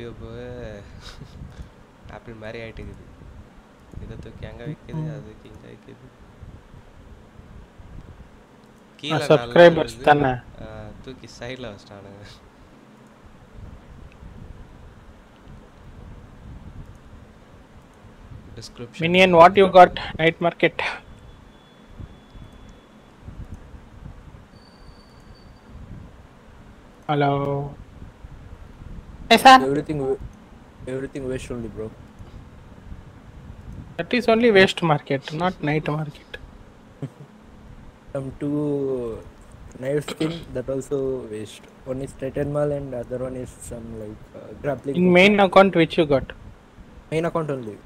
YouTube apple மாதிரி ஆகிட்டு இருக்குது. இதை தூக்கி அங்கே வைக்கிது, அது தூக்கி இங்கே வைக்கிது. கீழே சப்ஸ்கிரைபர்ஸ் தானே தூக்கி சைடில் வச்சிட்டானுங்க. Description. Minion, what you got? Night market. Hello. Hey sir. Everything waste only, bro. That is only waste market, not night market. Some two knife skin that also waste. One is Titan Mall and other one is some like grappling. In main account which you got? Main account only.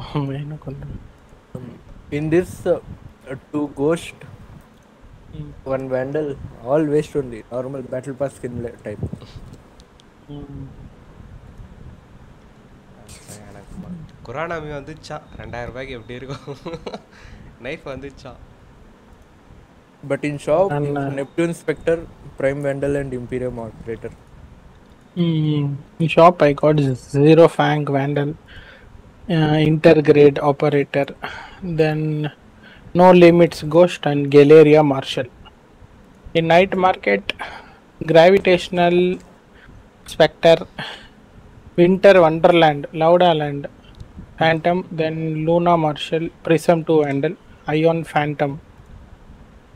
Oh, main account. In this two ghost, one vandal, all waste only. Normal battle pass skin type. குரானாமி வந்துச்சா 2000 ரூபாய்க்கு எப்படி இருக்கும் knife வந்துச்சா but in shop Neptune Spectre, Prime Vandal and Imperium Operator. In shop I got Zero Fang Vandal, Intergrade Operator, then No Limits Ghost and Galeria Marshal. In night market, Gravitational Spectre, Winter Wonderland, Loud Island, Phantom, then Luna Marshall, Prism 2 Vandal, Ion Phantom.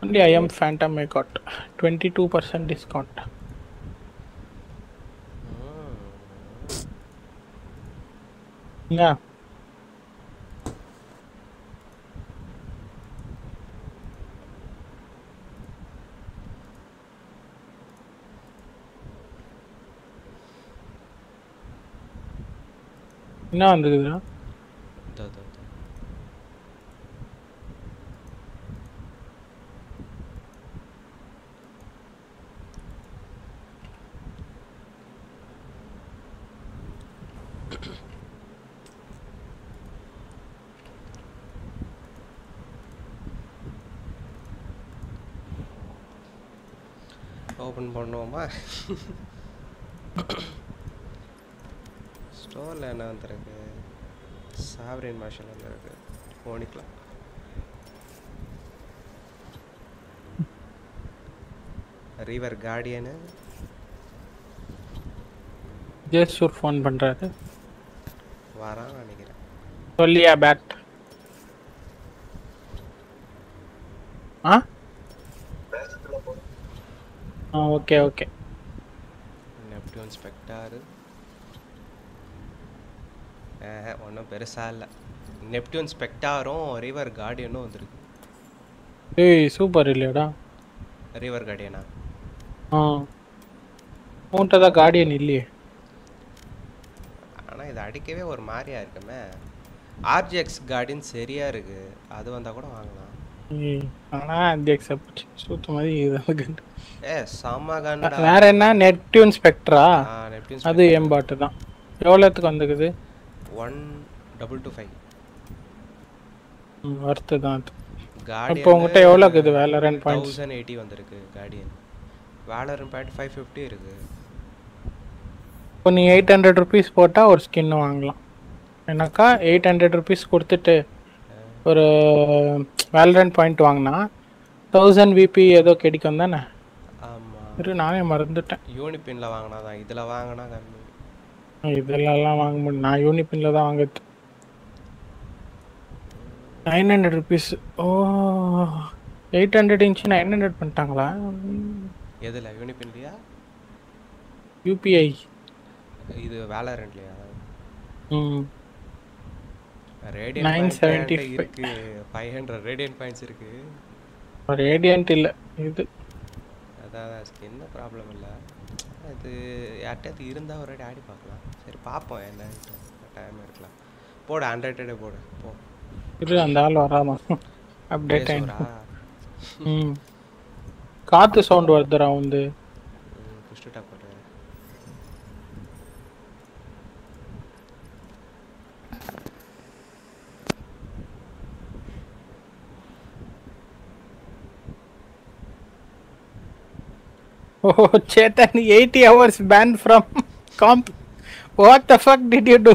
Only Ion Phantom I got 22% discount. Yeah. என்ன வந்துருக்குதுடா தாதா open பண்ணுவோமா ஸ்டோர்ல என்ன வந்திருக்கு sovereign marshal வந்திருக்கு போனிக்கலாம் river guardian ஜெஸ்ஸூர் phone பண்றாரு வரான்னு நினைக்கிறேன் சொல்லியா பேட் ஆ பேட்ல போ ஆ ஓகே ஓகே Neptune Spectre ஒன்றும் பெருசா இல்லை Neptune Spectre-ம் ரிவர் கார்டியனும் வந்துருக்கு ஏய் சூப்பர் இல்லையாடா ரிவர் கார்டியனா ஆ மூட்டதா கார்டியன் இல்லையே ஆனால் இது அடிக்கவே ஒரு மாதிரியா இருக்குமே ஆர்ஜெக்ஸ் கார்டியன் சரியா இருக்கு அது வந்தால் கூட வாங்கலாம் ம் ஆனால் ஆர்ஜெக்ஸ் சூத்து மாதிரி இதாக கண்டு ஏ சாமா கண்டா வேற என்ன Neptune Spectre-ஆ அது எம்பாட் தான் எவ்வளோத்துக்கு வந்துக்குது 1225 வர்த்த தான் गार्डियन இப்போ உங்கட்ட எவ்வளவு இது வேலரன் 1080 வந்திருக்கு गार्डियन வேலரன் 550 இருக்கு இப்போ நீ 800 ரூபீஸ் போட்டா ஒரு ஸ்கின் வாங்கலாம் எனக்கா 800 ரூபீஸ் கொடுத்துட்டு ஒரு வேலரன் பாயிண்ட் வாங்குனா 1000 விபி ஏதோ கிடைக்கும் தானே ஆமா இரு நானே மறந்துட்டேன் யூனிபின்ல வாங்குனா தான் இதல வாங்குனா கம்மி இதெல்லாம் வாங்க முடியும் நான் யூனிபின்ல தான் வாங்குது 900 ரூபீஸ் ஓ 800 இன்ச் 900 பண்ணிட்டாங்களா எதுல யூனிபின்லயா யுபிஐ இது வேலரண்ட்லயா ரேடியன்ட் 970 இருக்கு 500 ரேடியன்ட் பாயிண்ட்ஸ் இருக்கு ரேடியன்ட் இல்ல இது அதால ஸ்கின் ப்ராப்ளம் இல்ல அது யார்ட்டாவது இருந்தால் ஒரு ஆடி பார்க்கலாம் சரி பார்ப்போம் என்ன டைம் இருக்கலாம் போடு ஆண்ட்ராய்டே போடு போ இல்லை அந்த ஆள் வராமா அப்டேட் ஆகிடுறா ம் காற்று சவுண்ட் வருதுரா வந்து புஷ்டா போடு Oh, Chetan, 80 hours banned from comp. What the fuck did you do?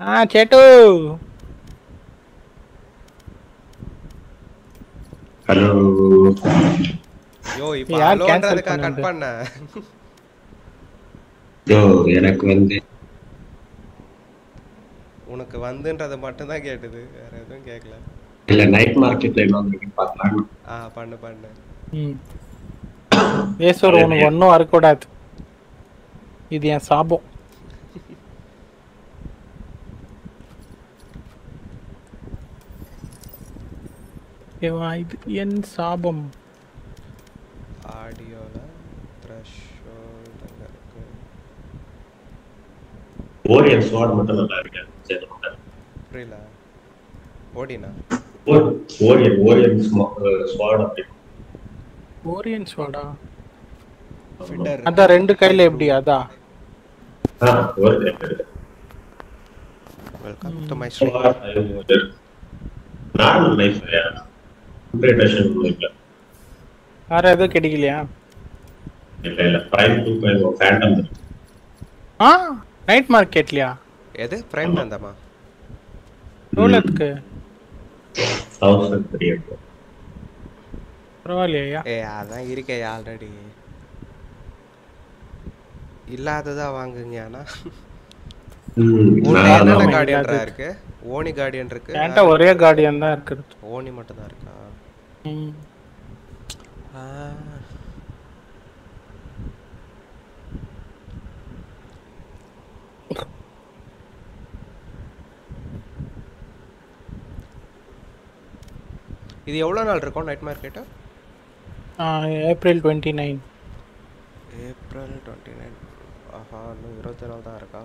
Ah, Chetu! Hello! Yo, you can't cut. Yo, you're not going to get it. You're night market. Ah, panda panda. Yes, sir. One no arcodat. This is Sabo. Evian Sabum. Ardiola, threshold, Odin sword, Matala, Prila. Odina. Odin sword of it. Orion sword. That's the two. Welcome to my stream. I'm life. Prime 2 Phantom. Ah, night market. This Prime Vandal. Yeah, I'm already. Illada Wangana. Only guardian rake, only guardian rake, and a warrior guardian rake, only Matadarka. Ah, is the old one night market? April 29. April 29. Aha, no, Eurochannel da arka.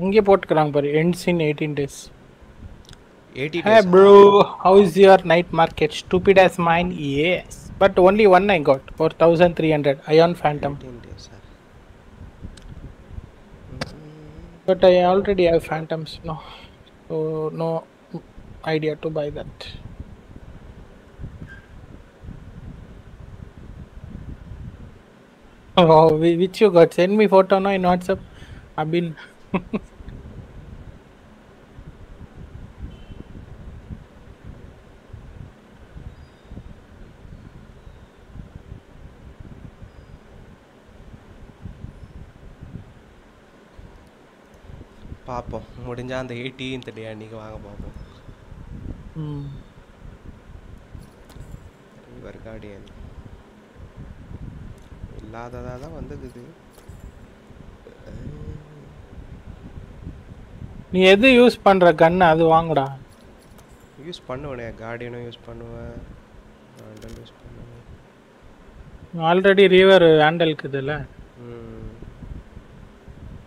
Inge port karang pari ends in 18 days. 80 days. Hey bro, how is your night market? Stupid as mine, yes. But only one I got for 1300 Ion Phantom. Days, but I already have Phantoms, no, so no idea to buy that. Oh, which you got? Send me photo now in WhatsApp. I've been. Papa, mudinja the 18th day and Nikanga Papa. River Guardian La Dada on the Gizzy. You use pandra gun, adu vaangda. Use pannuva guardian use pannuva vandal use pannuva. Already river vandal kudala.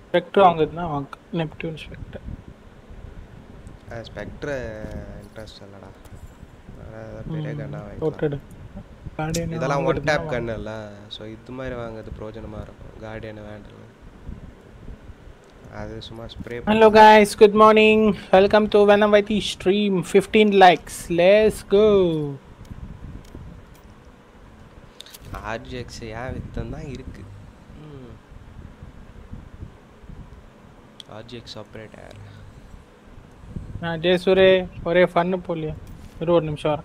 Spectre vaangudna vaang Neptune Spectre. Spectre interest allada. Pere gun vaangidala. Guardian idala one tap gun alla. So idu mari vaangudhu projanama irukum guardian vandal. Hello guys, good morning. Welcome to Vanamvati stream. 15 likes. Let's go. RGX, yeah, RGX operator. I just a fun poly. Road, I'm sure.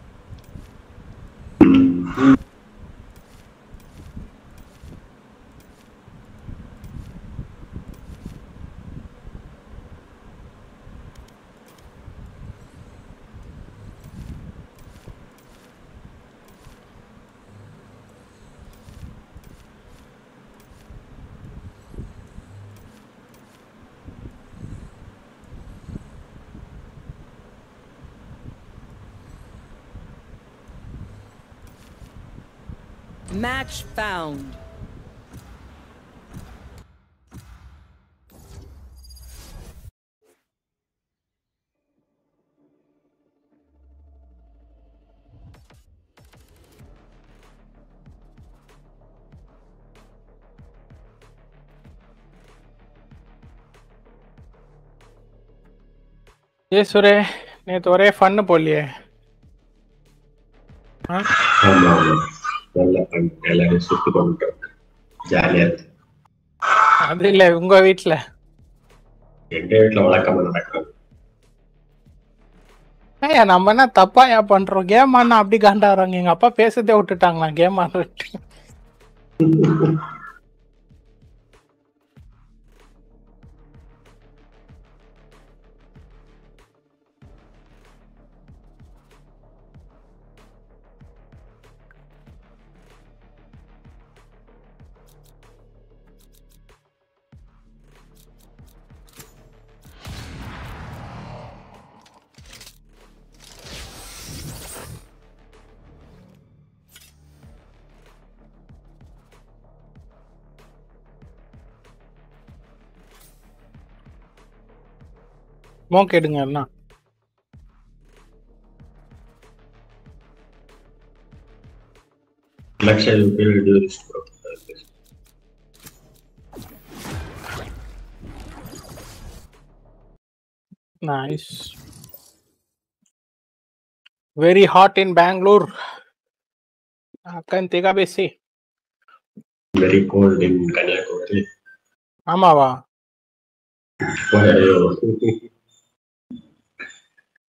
Match found. Yes, sure. Ne thore fun poliye. Huh? I Okay, doing it. Next, I will do this. Nice. Very hot in Bangalore. I can take a base. Very cold in Kanyakumari. Amava.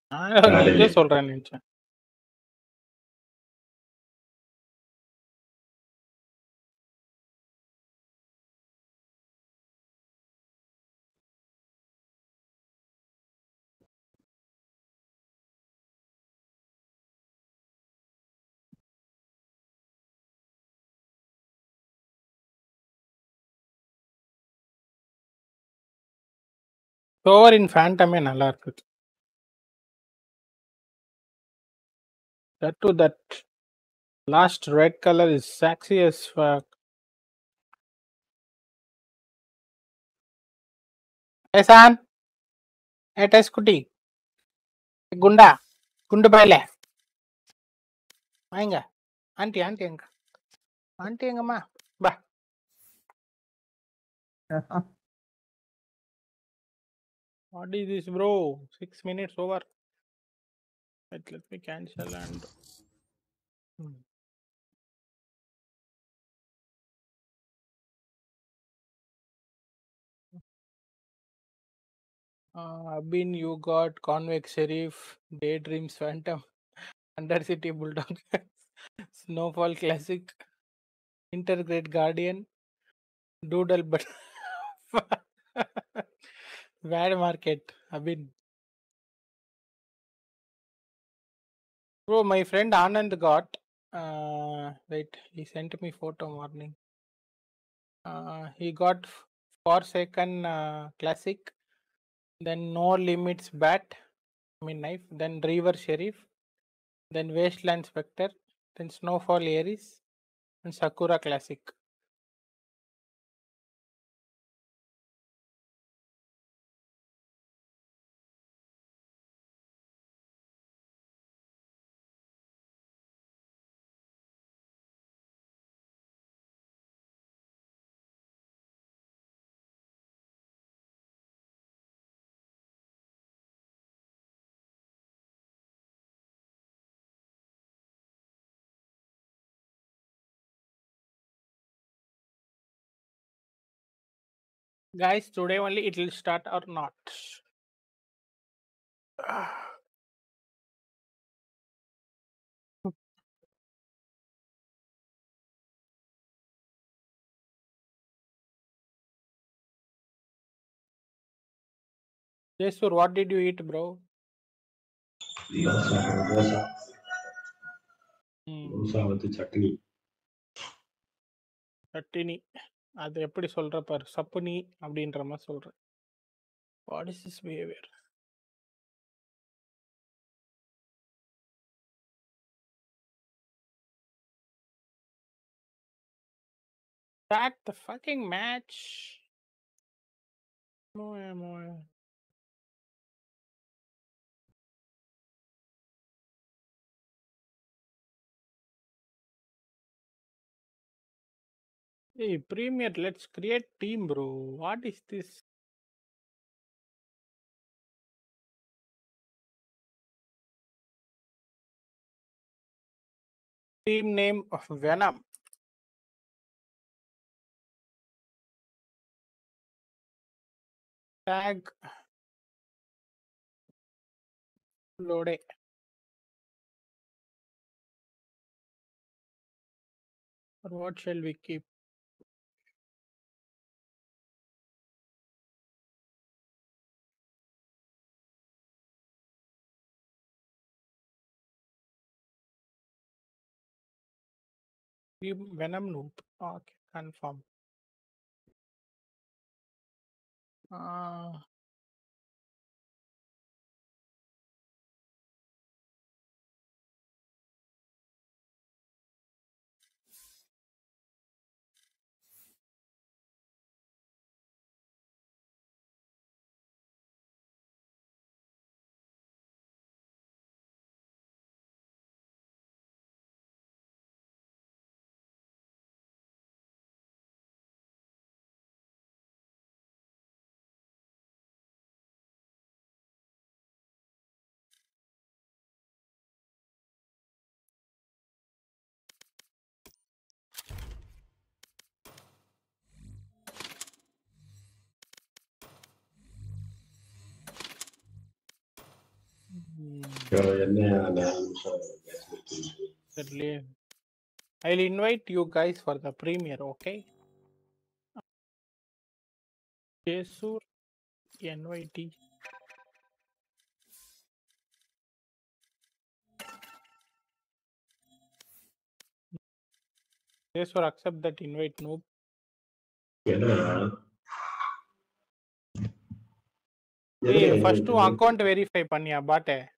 I just told you. So in Phantom and Alark. That to that last red color is sexy as fuck. Hey San, hey Tess Kuti, hey Gunda, Gunda Baile. Mainga, auntie, auntie enga ma, ba. What is this, bro? 6 minutes over. Let me cancel and Abin, you got Convex Sheriff, Daydreams Phantom, Undercity Bulldog, Snowfall Classic, Intergrade Guardian, Doodle But Bad Market, Abin. Bro, my friend Anand got, wait, he sent me photo morning. He got Forsaken Classic, then No Limits Bat, I mean knife, then River Sheriff, then Wasteland Spectre, then Snowfall Aries, and Sakura Classic. Guys, today only it will start or not. Yes, sir. What did you eat, bro? Dosa. Dosa with chutney. Chutney. அது எப்படி சொல்ற பார் சப்புனி அப்படின்ற மாதிரி சொல்ற what is this behavior Back the fucking match. More. Hey, Premier, let's create team, bro. What is this? Team name of Venom. Tag Lode. Or what shall we keep? Venom loop. Okay, confirm. I'll invite you guys for the premiere, okay? Jesur NYT. Jesur, accept that invite, noob. Hey, first to account verify panya, but okay.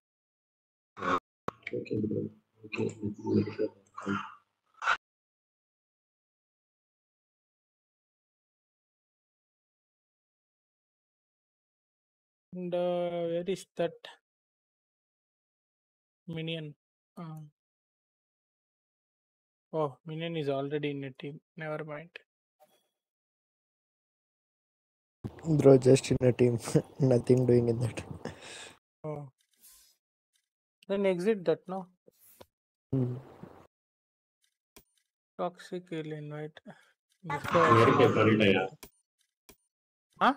And where is that minion? Oh, minion is already in a team. Never mind. Bro, just in a team. Nothing doing in that. Oh. Then exit that, no? Toxic alien, right? Huh?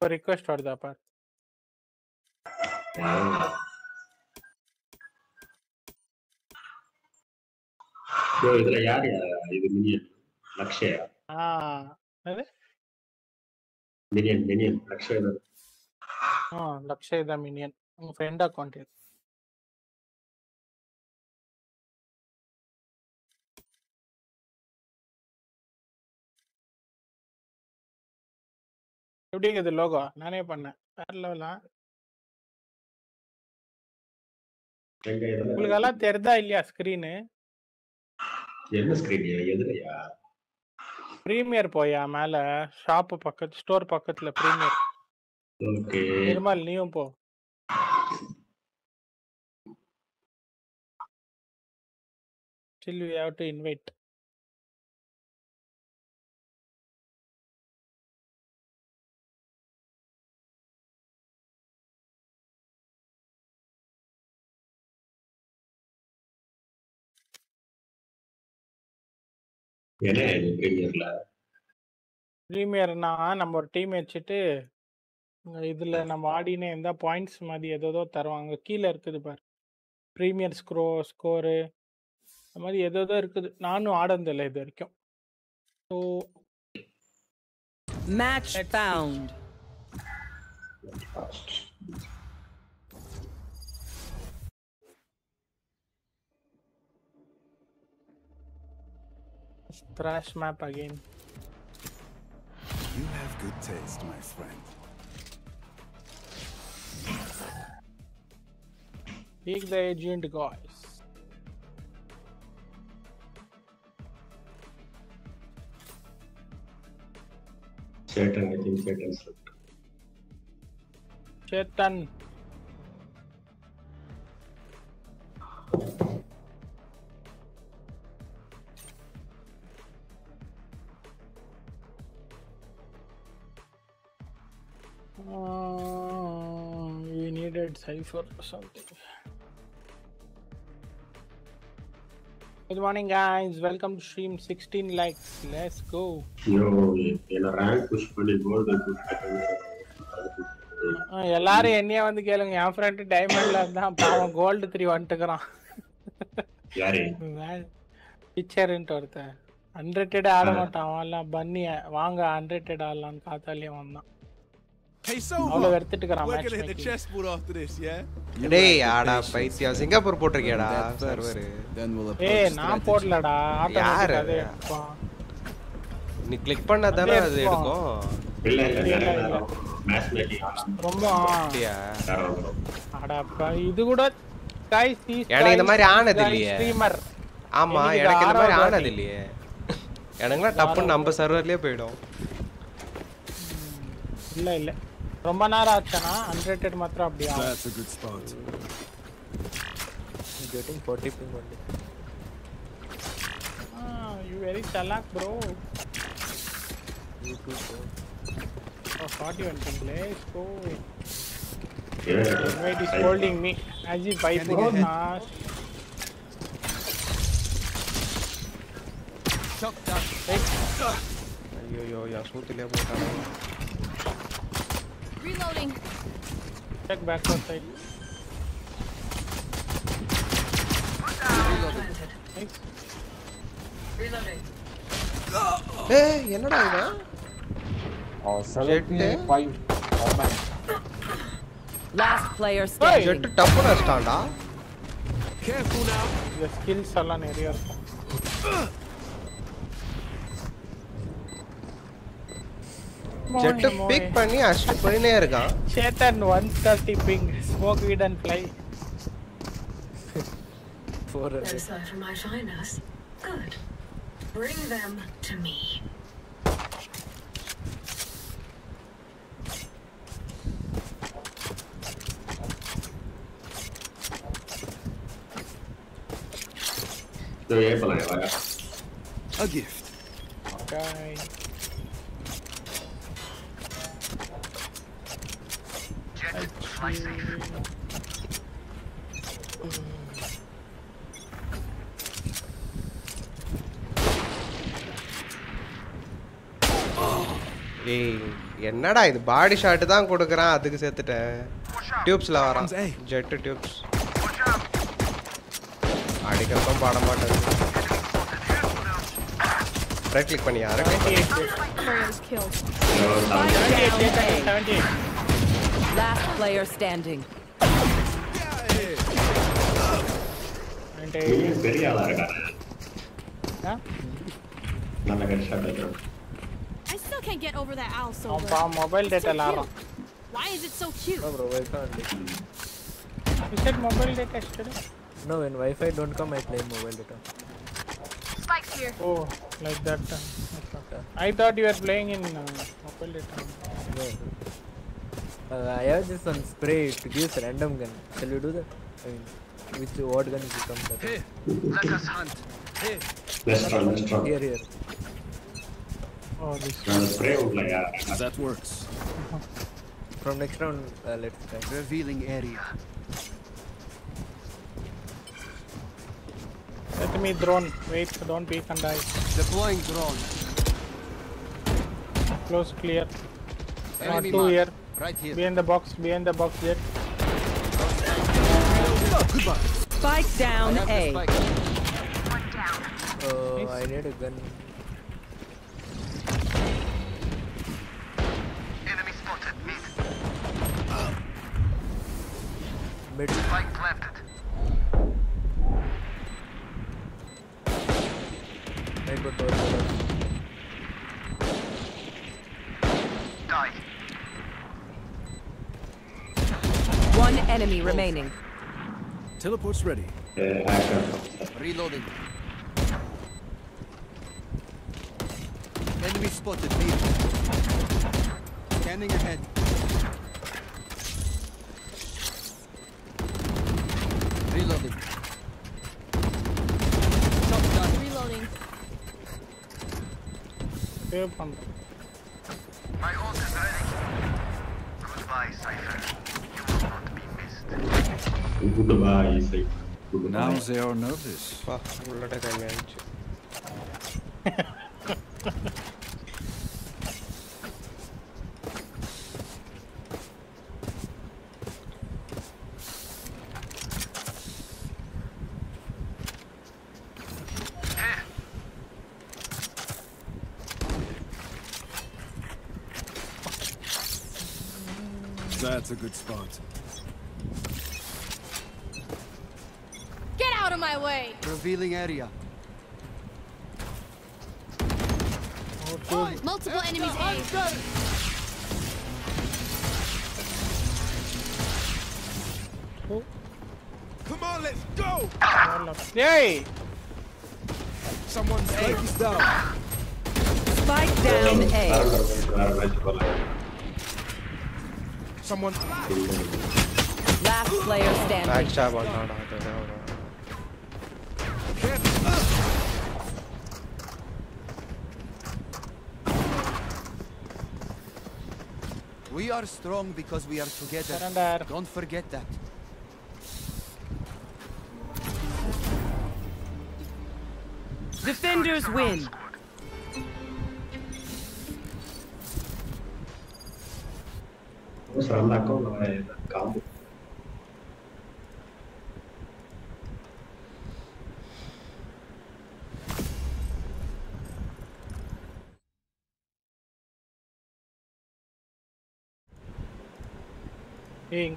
For request for the part. Minion. Lakshay the minion. Friend account here. You take the logo, Nanapana, Parlola. Pulgala Terda Ilia screen, eh? Yellow screen, yeah. Premier Poya Mala, shop pocket, store pocket, la Premier. Okay. Normal Neopo. Still, we have to invite. Premier na, our teammate chite. Idle Namadi name the points Madi Edo Taranga Killer Kudubar. Premier score Madi Edo Nano Adan the leather. So match found. Trash map again. You have good taste, my friend. Take the agent, guys. Chetan, I think Chetan's left. Chetan. We needed Cipher or something. Good morning, guys. Welcome to stream. 16 likes. Let's go. No, in a rank push pretty good. Yallare enniya vandu kelunga en friend diamond la irundha paava gold 3 vantukran yare picture inta ortha unrated aadamaata avalla bunny vaanga unrated aadalaanu kaathaaliye vandan hey so avlo verthittu karam match we're going to hit the chessboard after this yeah dey aada paithiya singapore potrukeda server then we'll approach hey na potla da automatic adhe ni click panna thana adu eduko illa illa match making romba yeah aada appa idu kuda guys yana indha mari aanadhu illaya streamer ama enak indha mari aanadhu illaya enangla tappu namba server liye poidom illa illa romba nara aachana unrated matra apdi that's a good spot getting 40 ping only you very chalak bro you too bro. Oh, 41 ping, let's go. Yeah. Wait, he's holding me. As if I go fast. Stop that. Hey. Yo, yeah, shoot le bota. Reloading. Check back outside. Reloading. Thanks. Reloading. Hey, enada ida? Oh, 7-5. Oh man. Last player standing. Hey, jet tough na stand ah. Careful now. The skill sala area. Jet pick pani Astra panne iruka. Chetan 130 ping. Smoke weed and fly. For from my shyness. Good. Bring them to me. So yeah, a gift. Okay. Jet, fly safe. Hey, என்னடா இது பாடி shot தான் கொடுக்கறான் அதுக்கு சேர்த்துட்ட. டியூப்ஸ்ல வரான். Jet tubes. Article कम पाड़ा मारता है। Right click पनी यार। 78. Last player standing. बेरी आला रखा है। हाँ? ना मैं कर शब्द करूँ। I still can't get over that owl so much. हम मोबाइल डेटा ला रहा हूँ। Why is it so cute? ना ब्रो वैसा नहीं। You said mobile data yesterday. No, when Wi-Fi don't come, I play mobile data. Spikes here. Oh, like that. I thought you were playing in mobile data. No. I have just some spray. It gives random gun. Shall we do that? I mean, which what gun will come better? Hey, let us hunt. Hey. Let's try. Here. Oh, this. No, spray would like that works. From next round, let's try. Revealing area. Let me drone. Wait, don't peek and die. Deploying drone. Close clear. Not two here. Right here. Behind the box yet. Spike down A. Spike. Oh, I need a gun. Enemy spotted mid. Mid. Spike planted. I got door. Die. One enemy remaining. Teleport's ready. Reloading. Enemy spotted. Standing ahead. Reloading. Shotgun. Reloading. Air pump. My ult is ready. Goodbye, Cipher. You will not be missed. Goodbye, Cipher. Now they all know this. Wow, what a damage. That's a good spot. Get out of my way. Revealing area. Oh, multiple enemies. Oh. Come on, let's go. Yay! Someone's spike is down. Spike down A. Someone. Last player standing. Nice job on that. We are strong because we are together. Surrender. Don't forget that. Defenders win. Hey, inga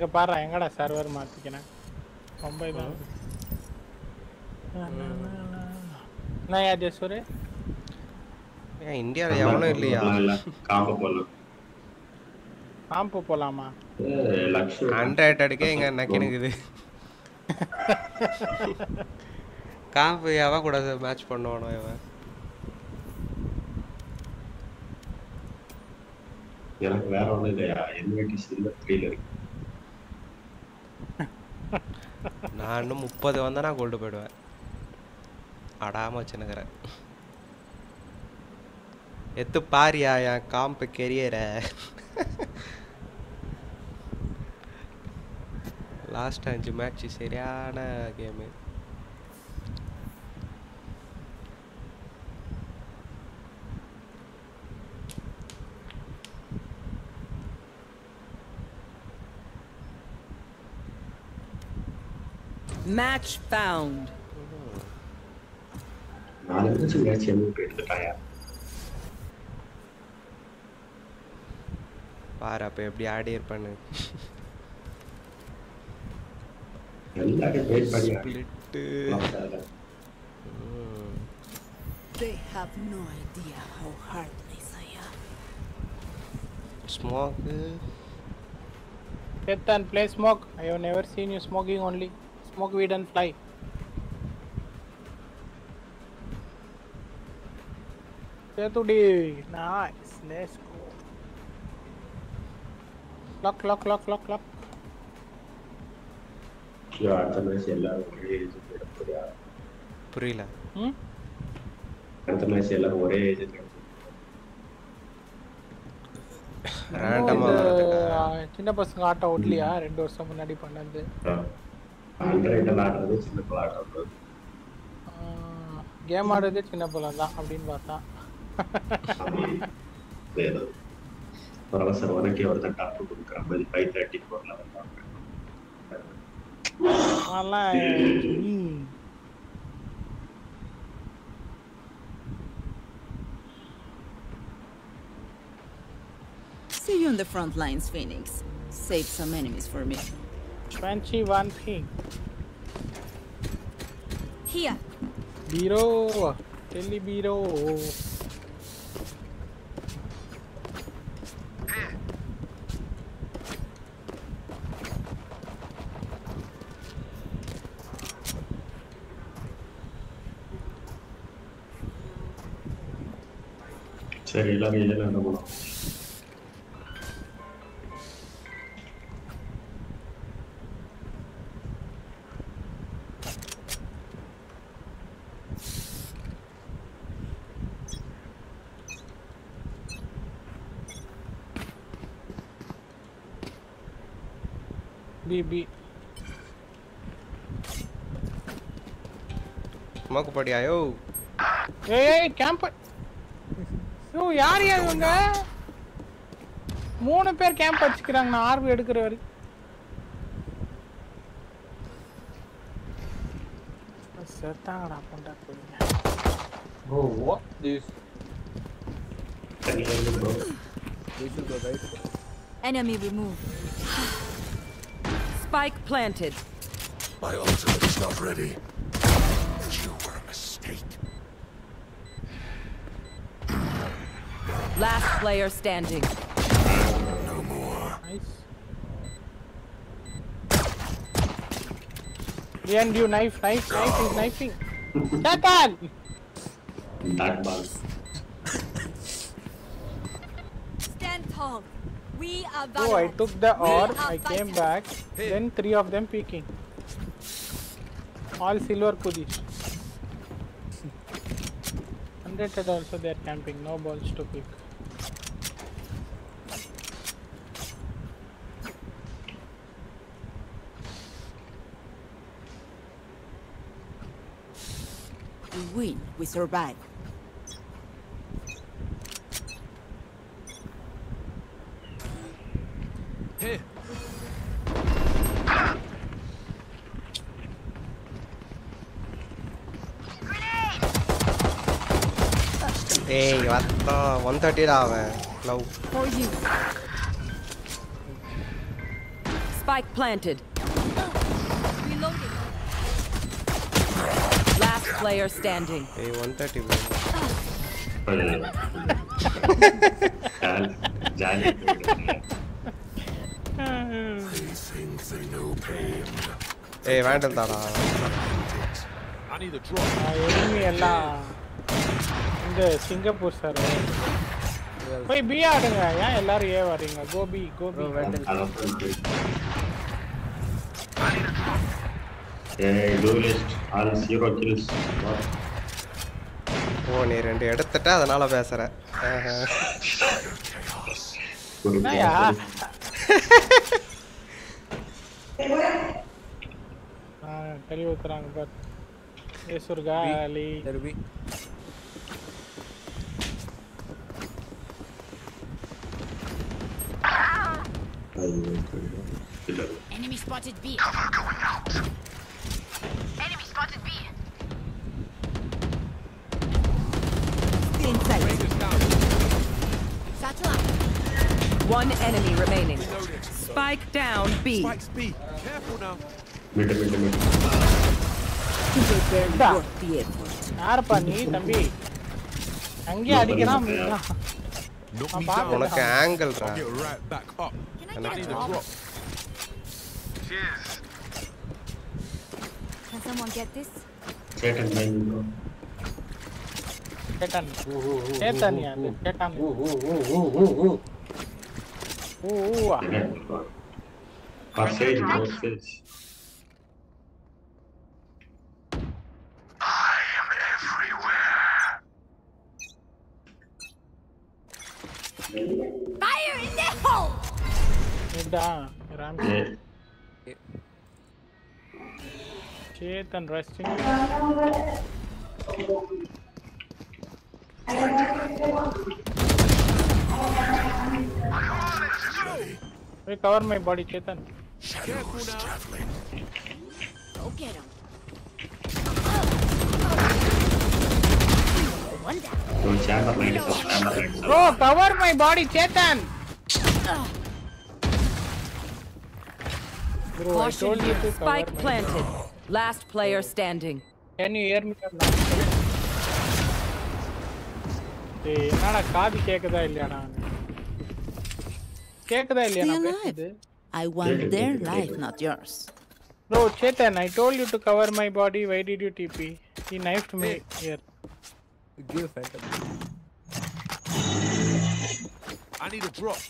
para engada server maathikena Mumbai da na yaad sore ya India la yavlo illaya kaamba polu Palama. Can't match for no one. Yeah, where are they? Last time the match is Ariana game. Match found. They have no idea how heartless I am. Smoke. Chetan, play smoke. I have never seen you smoking only. Smoke weed and fly. Chetudy. Nice. Let's go. Lock, lock, lock, lock, lock. Yeah, that's Online. See you on the front lines, Phoenix. Save some enemies for me. 21 ping. Here. Biro. Telly Biro. बीबी मक पड़ आयो ए camp so यार ये होंगे மூணு பேர் camp அடிச்சுக்கறாங்க நான் RV எடுக்குற வரை செத்தாங்கடா போண்டா போங்க bro what this enemy removed spike planted my ultimate is not ready you were a mistake last player standing no more nice and you knife is knifing Chetan that balls stand tall we are violent. Oh I took the orb I came back hey. Then three of them peeking all silver pudi 100 at also they are camping no balls to pick we win we survive hey hey what the 130 down now for you spike planted reloading last player standing hey 130 hey vandal dada I need a drop enemy alla inga singapore sir hey b adunga ya ellaru a varinga go b vandal hey duelist all zero kills oh nee rendu eduthata adanaala pesara naya teri utranga par esurgali derbi enemy spotted B cover going out enemy spotted B inside satellite one enemy remaining spike down B spike B careful now mid யாரப்பா நீ தம்பி அங்கே அடிக்கலாம் உனக்கு ஆங்கிள்ரா Can someone get this? Chetan. Passage. I am everywhere. Fire in the hole. Ida, Ram. Chetan resting. Recover my body, Chetan. Go get him. Bro, cover my body, Chetan. Bro, I told you to spike planted. Last player standing. Can you hear me? Hey, nada kaadi kekada illana kekada. I want their life, not yours. Bro, Chetan, I told you to cover my body. Why did you TP? He knifed me here. Give Phantom. I need a drop.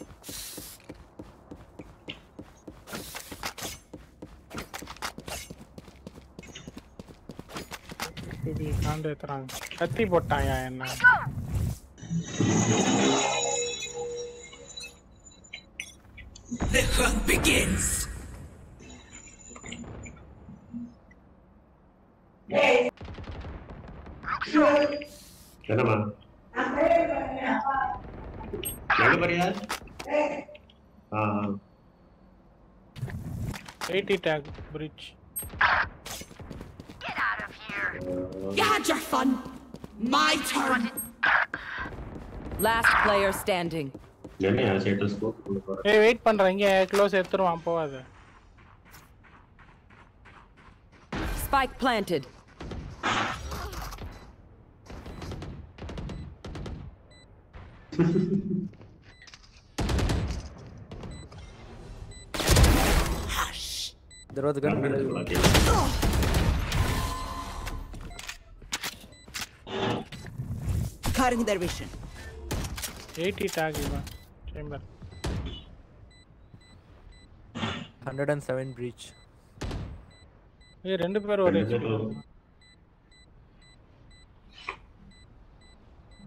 Baby, can't do it wrong. Katti pottaya enna. The hunt begins. Chana man. Lado bariya. Ah. 80 tag bridge. Get out of here. You had your fun. My turn. Last player standing. Hey, wait, panrange close eduthuruvan povada. Spike planted. Hush. There was a gun. Cutting their vision. 80 tag even. Chamber. 107 breach. Hey, rendu pair over.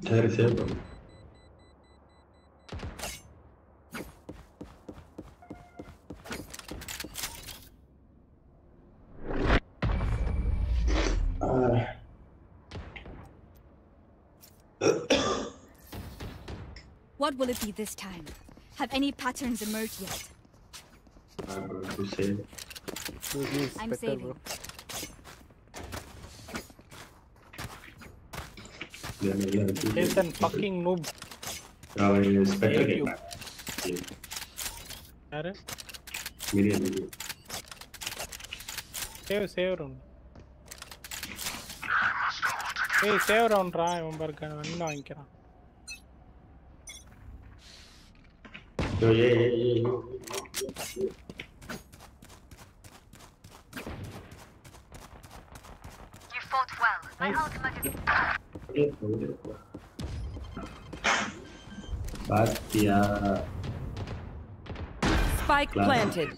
There is a problem. What will it be this time? Have any patterns emerged yet? I'm saving. Chetan fucking noob. Spectre game. Are? Million. Save round. Hey, save round ra. I'm going to You fought well. My ultimate is Bastia. Spike planted.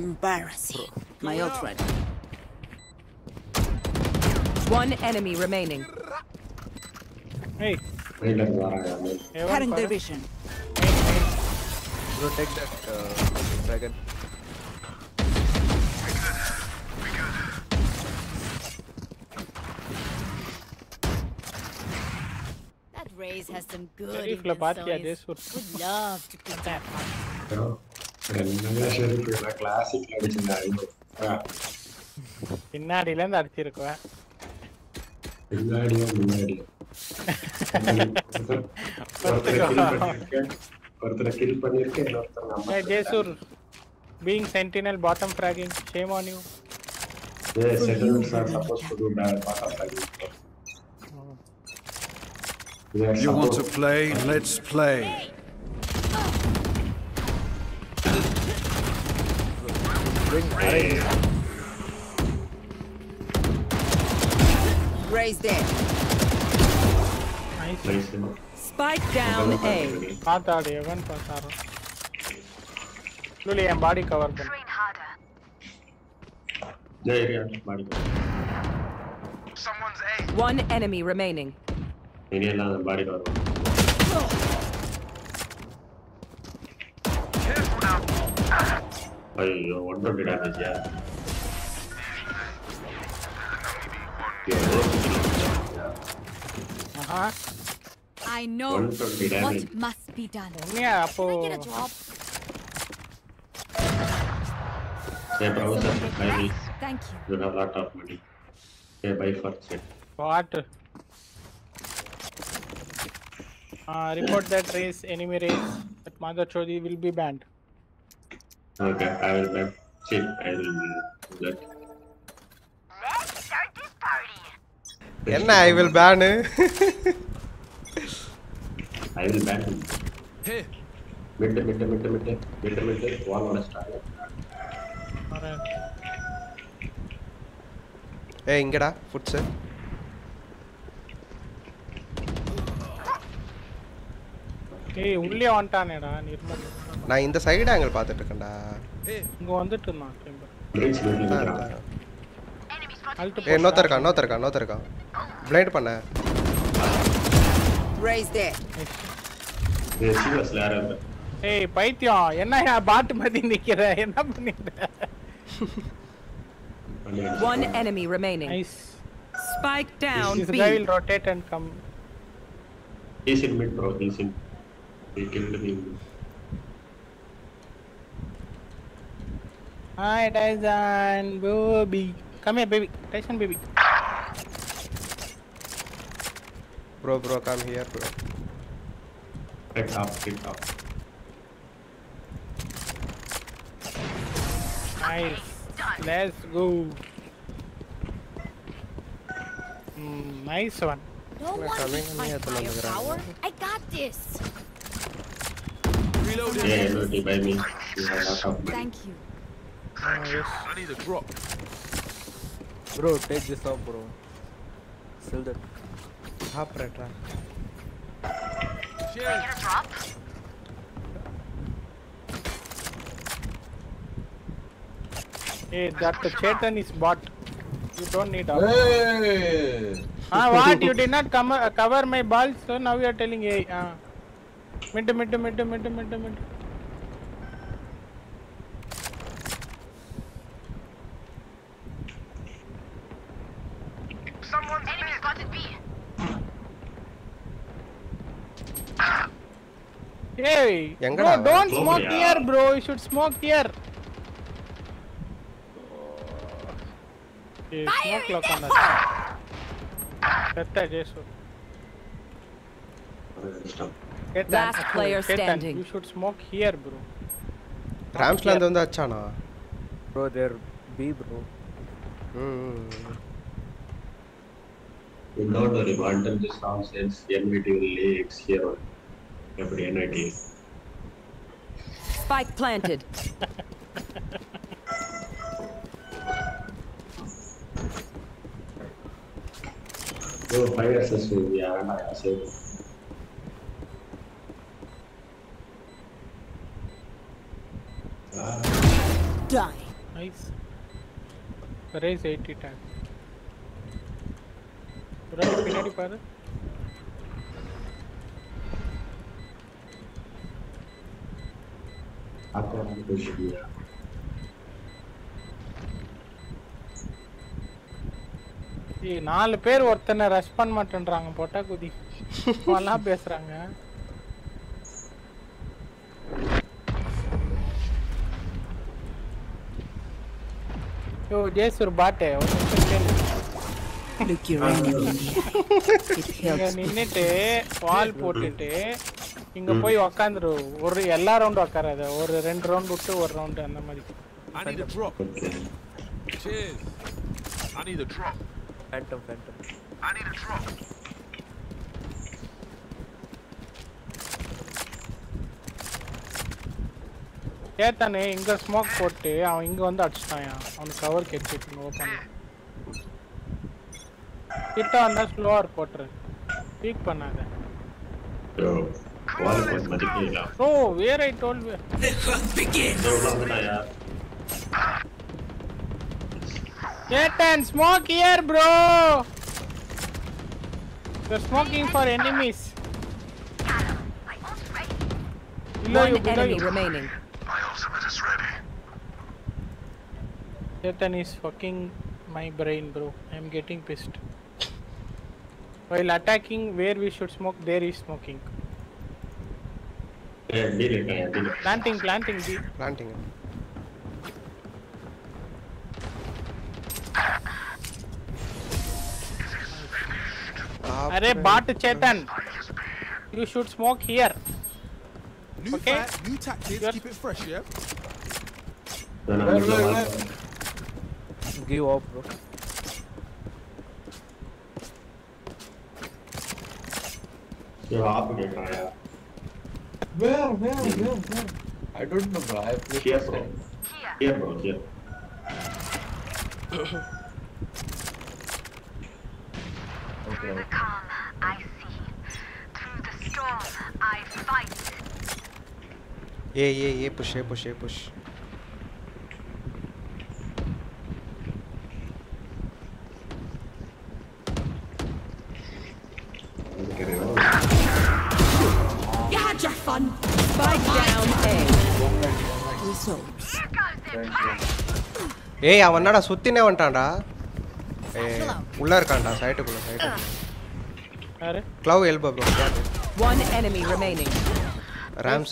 Embarrassing. My old friend. One enemy remaining. Hey. Cutting their vision. Bro, take that dragon. We got it. That raise has some good. Would love to pick that one. Yeah. Classic legendary. Inna dile and adichirukva innadi porthra kill pannirke hey Jesur being sentinel bottom fragging shame on you yes sentinels are supposed to do bad bottom fragging you want to play let's play Raise dead. Nice. Spike down A. Slowly I'm body cover. Train harder. There you go. Someone's A. One enemy remaining. Another body cover. Careful now. Ayyo, what the damage, yeah. Uh-huh. I know what must be done. Yeah, can I get a drop? Hey, browser, buy me. Thank you. You have a lot of money. Hey, buy for set. What? Report that race, enemy race. That mother Chodi will be banned. Okay, I will ban. Shit, I will do that. Let's start this party. Enna, I will ban. I will ban him. Hey. Mid. One on a star. Alright. Hey, ingada, foot sir. Hey, ulle on taane da, nirmal. I am side angle. Hey, go on the turn. Hey, no, blind. Raise there. ஏய் பைத்தியம் என்னயா பாட் மாதிரி நிக்கிற என்ன பண்ணிட்ட One enemy remaining. Nice. Spike down. B will rotate and come. He's in mid bro. He's in. He killed me. Hi Tyson baby. Come here baby. Tyson baby. Bro come here bro. Pick up. Nice. Let's go. Nice one. No one is my firepower. I got this. Reloading. Yeah, reloading by me. Thank you. I need a drop. Bro, take this off, bro. Sell that. Half retra. Can I get a drop? Hey, that Chetan is bot. You don't need all. Hey. What? You did not cover my balls, so now you are telling hey. Mid. Someone's enemy has got it B. Hey, bro, don't smoke here, bro. You should smoke here. Hey, smoke lock on us. That's Jason. Last player standing. You should smoke here, bro. Ramsland on the chana. Bro, there B, bro. Without the revulsion, this sound says enmity will lay eggs here. Every NIT. Spike planted. Bro, 5 SS will be around my asset. Die. Nice. Raise 80 times. Right, penalty, brother. Hey, 4 பேர் ஒருத்தனை rush பண்ண மாட்டேன்றாங்க போட்டா குதி. போலா பேசுறாங்க. யோ ஜேசூர் பாட்டே ஒரு நிமிஷம் கேளு. Look your enemy. It helps. நின்னுட்டு பால் போட்டுட்டு இங்க போய் உட்கார்ந்துரு ஒரு எல்லா ரவுண்ட் உட்காராத ஒரு 2 ரவுண்ட் விட்டு ஒரு ரவுண்ட் அந்த மாதிரி I need a drop. Cheers. I need a drop. Phantom. I need a drop. ஏத்தானே இங்க ஸ்மோக் போட்டு அவன் இங்க வந்து அடிச்சான் அவன் கவர் கேட்கிட்டு ஓபன் கிட்ட அந்த ஸ்லோவர் போட்ற பீக் பண்ணாத Oh, where I told you. The hunt begins. Chetan, smoke here, bro. You're smoking for enemies. One enemy remaining. My ultimate is ready. Chetan is fucking my brain, bro. I'm getting pissed. While attacking, where we should smoke, there is smoking. Planting. Arey Bart Chetan, you should smoke here. Okay. New tactics. Keep it fresh, yeah. Give up, bro. You're up again, yeah. Where? I don't know, bro. I played Here, bro. Through the calm, I see. Through the storm, I fight. Yeah. Push. Gotcha. fun. Spike down A. Resource. Hey, I want to shoot in one time. Hey, puller can't. Side to puller. Side. Claw elbow block. One enemy remaining. Rams.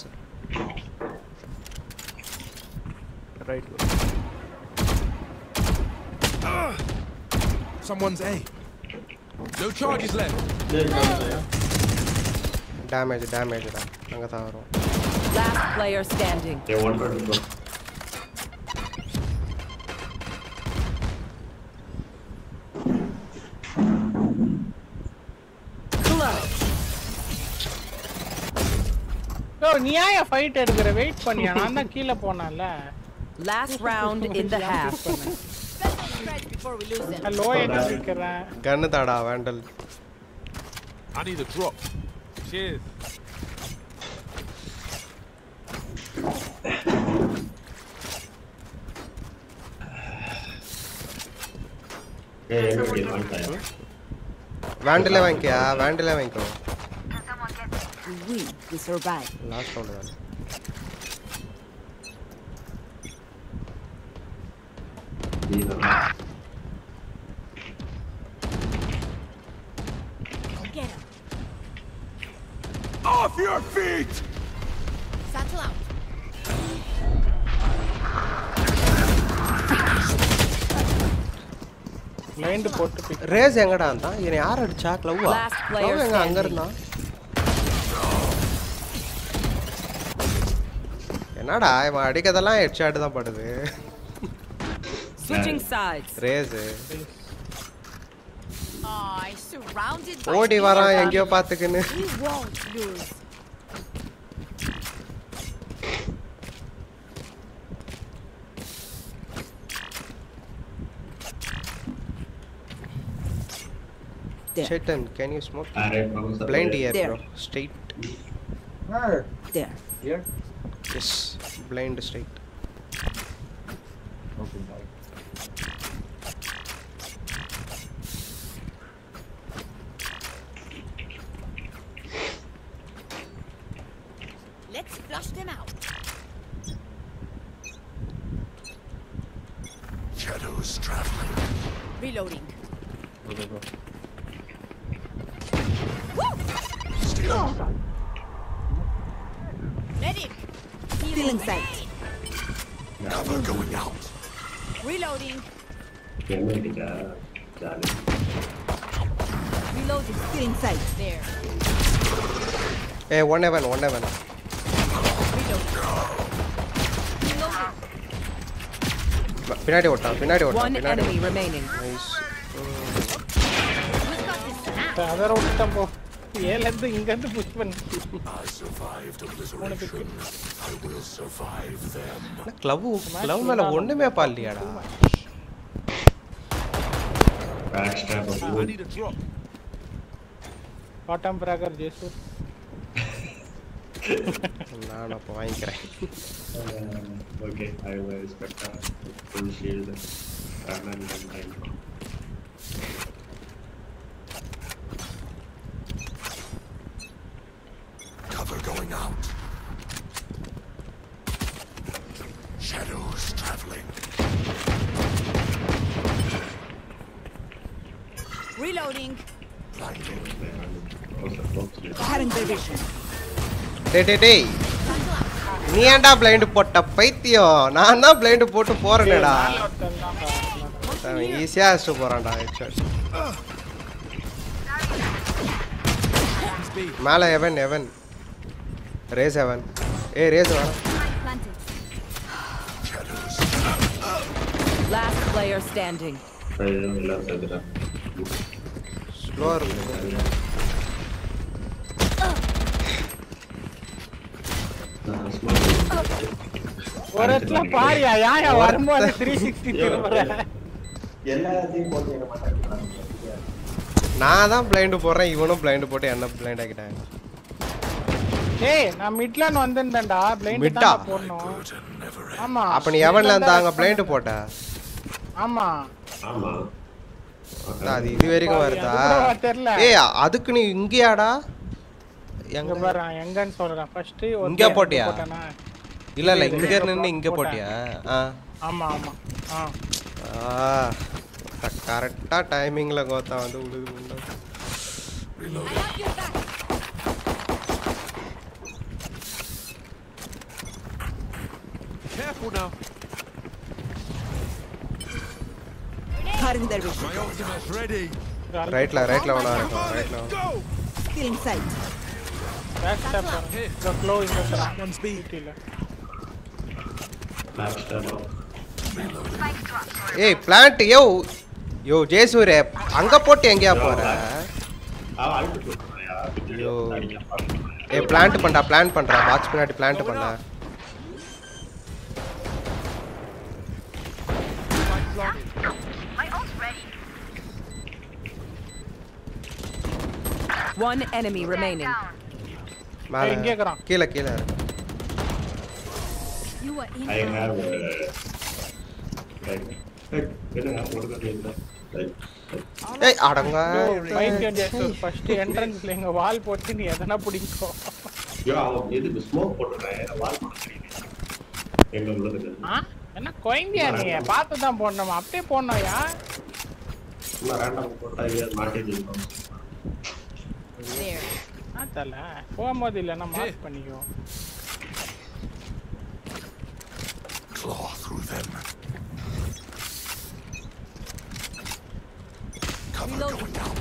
Right. Someone's A. No charges left. Damage, damage. Last player standing. Yeah, one person. Bro, Niya fight edukra wait panniya. Naan da keela ponala. Last round in the half. Before we lose them. Hello, gun tada Vandal. I need a drop. Cheers. Vandal vankya, Vandal vanko. We survive. Last round. I'll get him. Off your feet! Satchel out. Blind pot to pick. Raise enga anta. Yene yaar adicha clavva. Last player standing. Enada iva adikadala headshot da padudhu. Switching sides. Raise. I surrounded by. Odi vara engiyo paathukene. We won't lose. Chetan, can you smoke? Blind here, bro. Straight. Where? There. Here. Yes. Blind straight. Okay. Let's flush them out. Shadows traveling. Reloading. Go. Woo! Medic. Stealing sight. Cover going out. Reloading. Reloading. Stealing sight. There. Hey, 1-1, 1-1. Pinadi otta, pinadi otta. One enemy remaining. Nice. Other otta po. Yelandu ingandu push pannu. I survived obliteration. I will survive them. Na club mela onnume palliyada. Backstab. I need a drop. Bottom fragger Jesu. No, no, I'm okay, I will expect a full shield. Cover going out. Shadows traveling. Reloading. Having the vision. Hey, you are blind to put up I'm not blind to put up easy as to Mala heaven, heaven. Raise heaven. Hey, raise heaven. Last player standing. Slower. What a party! I am 360. I'm blind for a even blind to put enough blind. Hey, I'm Midland on the blind. Up and Yavan a blind to put us. Ama very good. Yeah, Adukuni Ingiada. எங்க பாறா எங்கன்னு சொல்றேன் first இங்க போட்டியா இல்ல இல்ல இங்க நின்னு இங்க போட்டியா ஆமா ஆமா ஆ கரெக்ட்டா டைமிங்ல கோத்தா வந்து உழுது careful now right la vana irukum right la still inside back step the flow is the one speed illa back step hey plant yo yo jesure anga potti enga pora aa altu yo hey plant pandra box pinadi plant panna one enemy remaining mal inge karan keela keela you are in I have like edana order illa hey adanga fight candidates first entrance la inga wall potti ni edana pudikko yo edu smoke potrana wall potti enga ulladhu ha enna koingiya ni paathu dhaan ponnama appo ponna ya la random potta idha market irukum there atala poamod illa na mark paniyo claw through them cover going down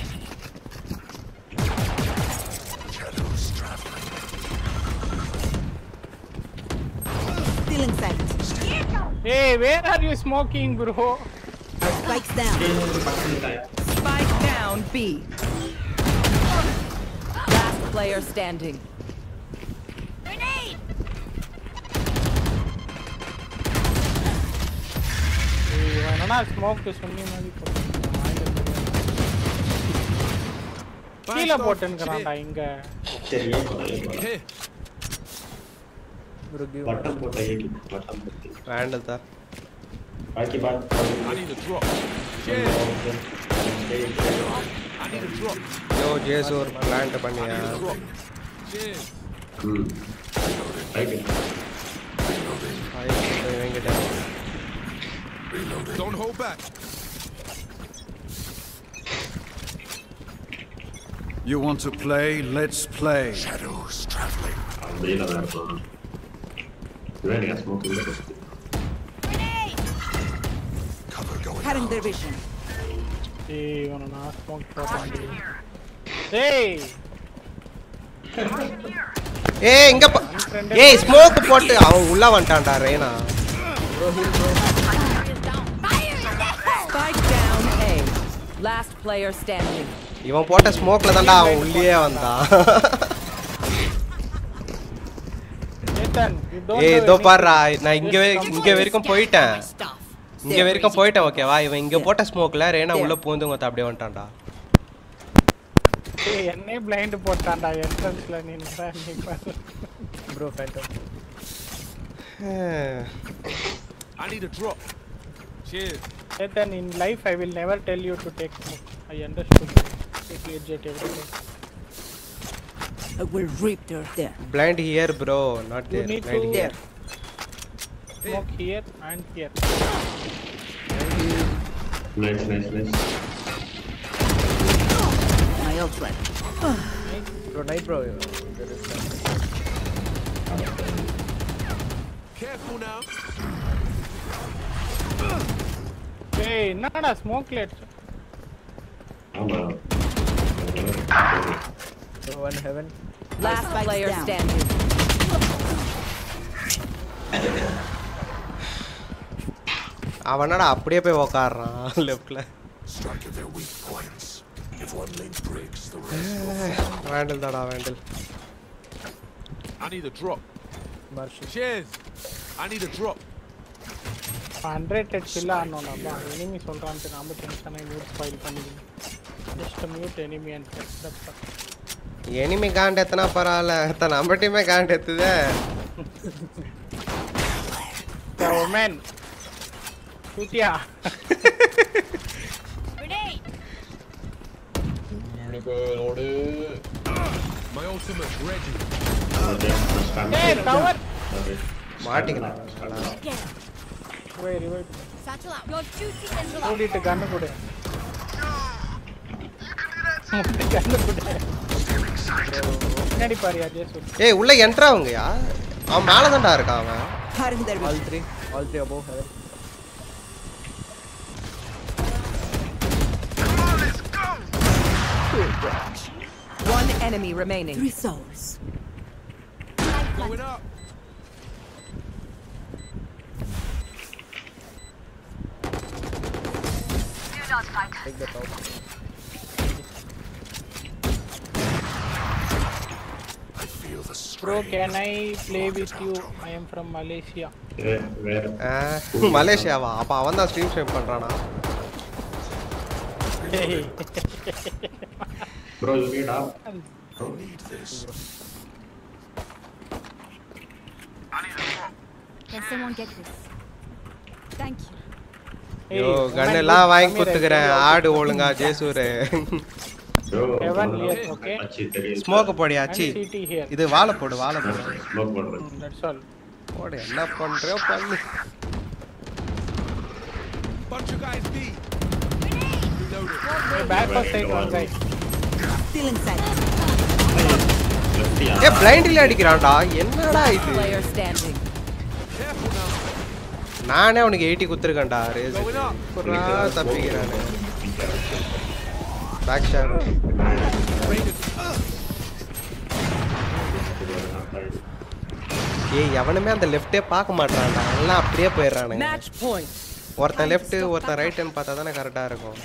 shadows traveling still inside hey where are you smoking bro spikes down spike down B player standing grenade banana smoke to sunni mari kila button karanda inga seriya padala bro give button potta yeki button potti handle ta baaki baat I need a drop yeah I need a drop. Yo, Jess or plant baniya. Jess. Reloading. Reloading. Don't hold back. You want to play? Let's play. Shadows traveling. Ready as smoke. Cover going. Cutting their vision. Hey, on an ass punk property. Hey. Hey, inga pa. Hey, smoke potu avun ulla vantaanda reena. Spike down A. Last player standing. Ivan potta smoke la thanda avun ulliye vanda. Chetan, you don't. Hey, do parra. Na inga verikkum poiten. இங்க வரைக்கும் போய்ட்டேன் ஓகேவா இவன் இங்க போட்ட ஸ்மோக்ல ரேனா உள்ள போந்துங்கடா அப்படியே வந்துட்டான்டா ஏய் என்னே ப்ளைண்ட் போட்டான்டா என்ட்ரன்ஸ்ல நின்னு நீ பாரு bro phantom I need a drop cheers Chetan in life I will never tell you to take smoke I understood take your jet everything I will rip there blind here bro not there blind here smoke here and here nice my old friend bro night bro careful now hey nada smoke let so one heaven last player standing அவனடா அப்படியே போய் ஓகாறான் லெஃப்ட்ல வேண்டல் டா வேண்டல் I need a drop cheers I need a drop 100 கில்ல ஆனோம்மா enemy சொல்றானே நாம டென்ஷனை mute file பண்ணிடுங்க just mute enemy and press the button enemy காண்ட எத்தனை பரவால அத நம்ம டீமே காண்ட எத்துதே கவுமன் Kutia. Grenade. Grenade. My ultimate ready. Hey, coward! Martinga. Wait, wait. Satchel out. Your duty is alive. Only the gunner could. Nadi pariya Jesus. Hey, ulle entra avanga. Avan mala thanda iruka avan. All three above. One enemy remaining. 3 souls. Going up. Do not fight. Take the top. I feel the strength. Bro, can I play with you? I am from Malaysia. Yeah. Malaysia va. Appa avan da stream pandrana. Bro, you need up. I need this. Can someone get this? Thank you. Hey, yo, ganne la vaing kuttugren. Aad olunga Jesure. Heaven here, okay. Smoke podiya, achi. Idu vaala podu. Smoke podu. That's all. Podu ella pandreyo pannu. Bunch you guys be. Back for side one guy. Still inside. Hey, blindly adikkiranda. Ennada idu? Player standing. Naane avunku 80 kuthirukanda race. Pura tappikirana. Back shot. Hey, evanume and left e paaka maatranga. Alla apdiye poirana. Match point. Ortha left, ortha right and paatha dhaan correct ah irukum.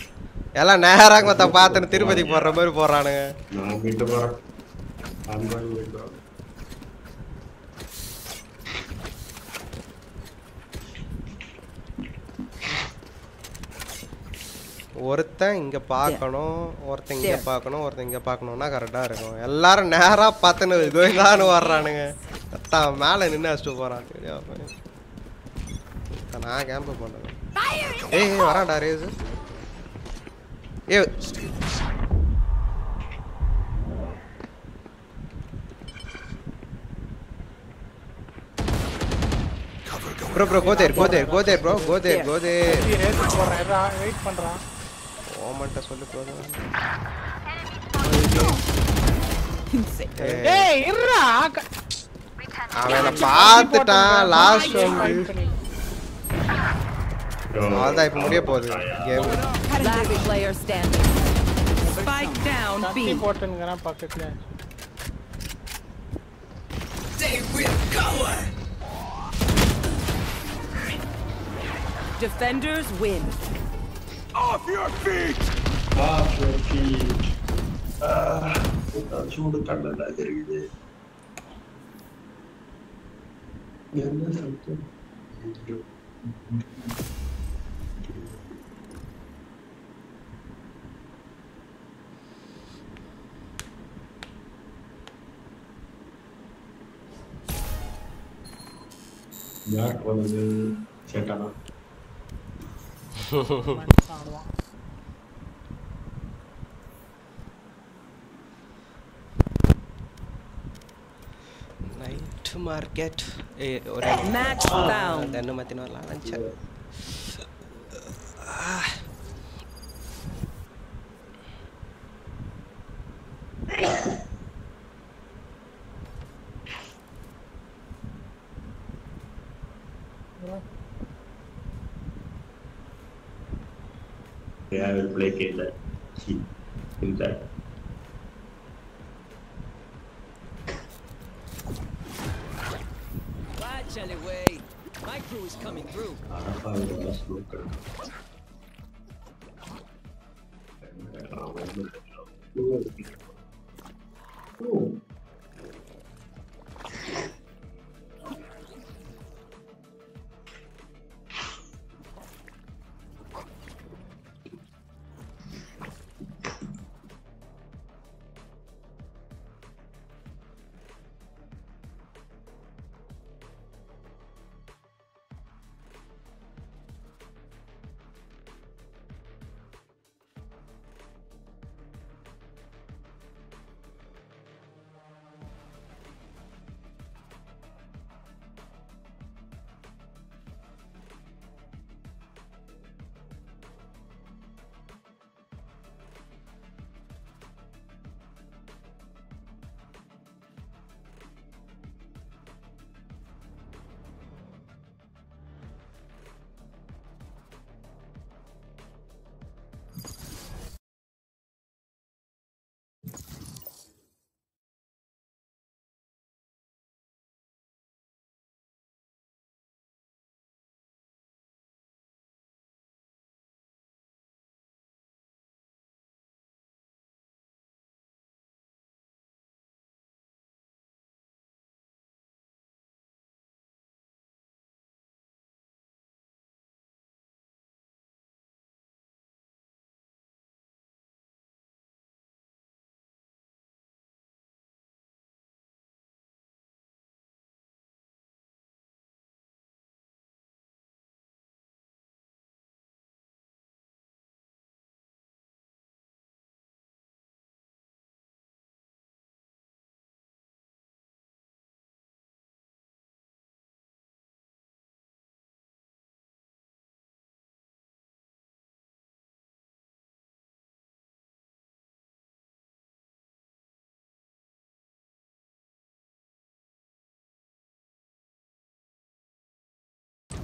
Ella nehara matha paathu Tirupati porra mari poraanunga. Naan vittu poran. I'm going with dog. ஒருத்தன் இங்க பார்க்கணும் ஒருத்தன் இங்க பார்க்கணும் ஒருத்தன் இங்க பார்க்கணும்னா கரெக்ட்டா இருக்கும். எல்லாரும் நேரா பார்த்தன இதுதான் வர்றானுங்க. அத்தா மேல நின்னு அஸ்ட் போறான். நான் கேம்ப் பண்றேன். ஏய் வராடா ரேஸ். ஏய் bro go there ரேஸ் போறேடா வெயிட் பண்றான். ஓமண்ட சொல்லு போறேன். ஏய் இறா அவன பாத்துட்டான் லாஸ்ட் வந்து. ஆதா இப்ப முடிய போகுது game. Player standing. Spike down B. போட்டங்கற பக்கத்துல. They will go. Defenders win. Off your feet. Chudu kandala irukku. Enna sattu. Yaar kondu Chetana. Night market. Match found. Then mati no lancha. Yeah, I will play Killer. In that. Watch out away. My crew is coming through. Oh.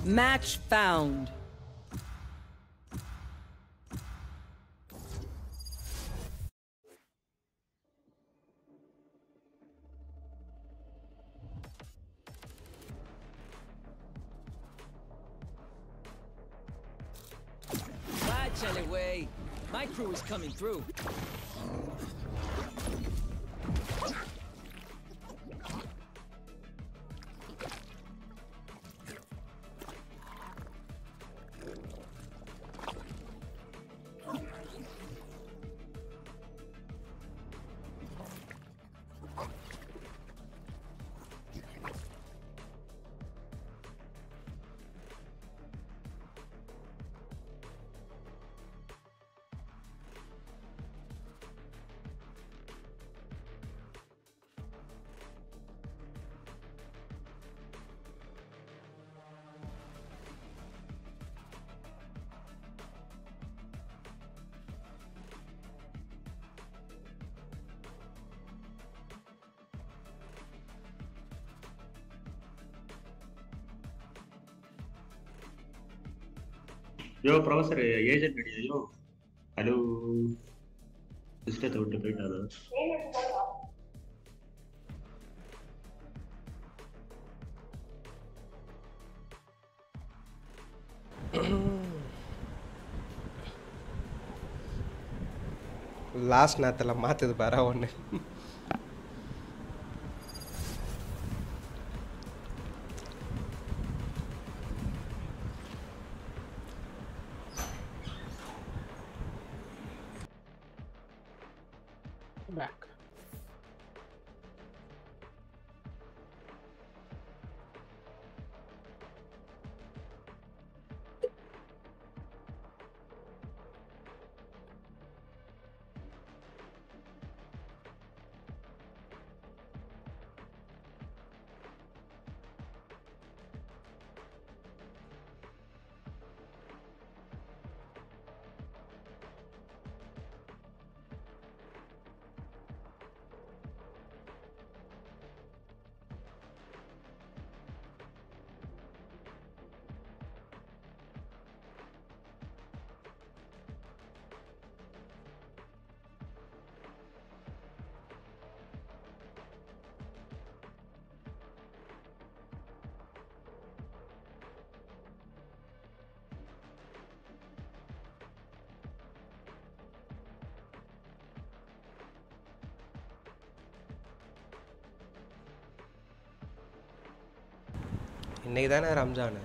Match found. Watch anyway. My crew is coming through. Yo, Professor, agent video, yo. Hello. Sister, I would debate other. Last night, I matted the barra one. नहीं था ना रमजान है।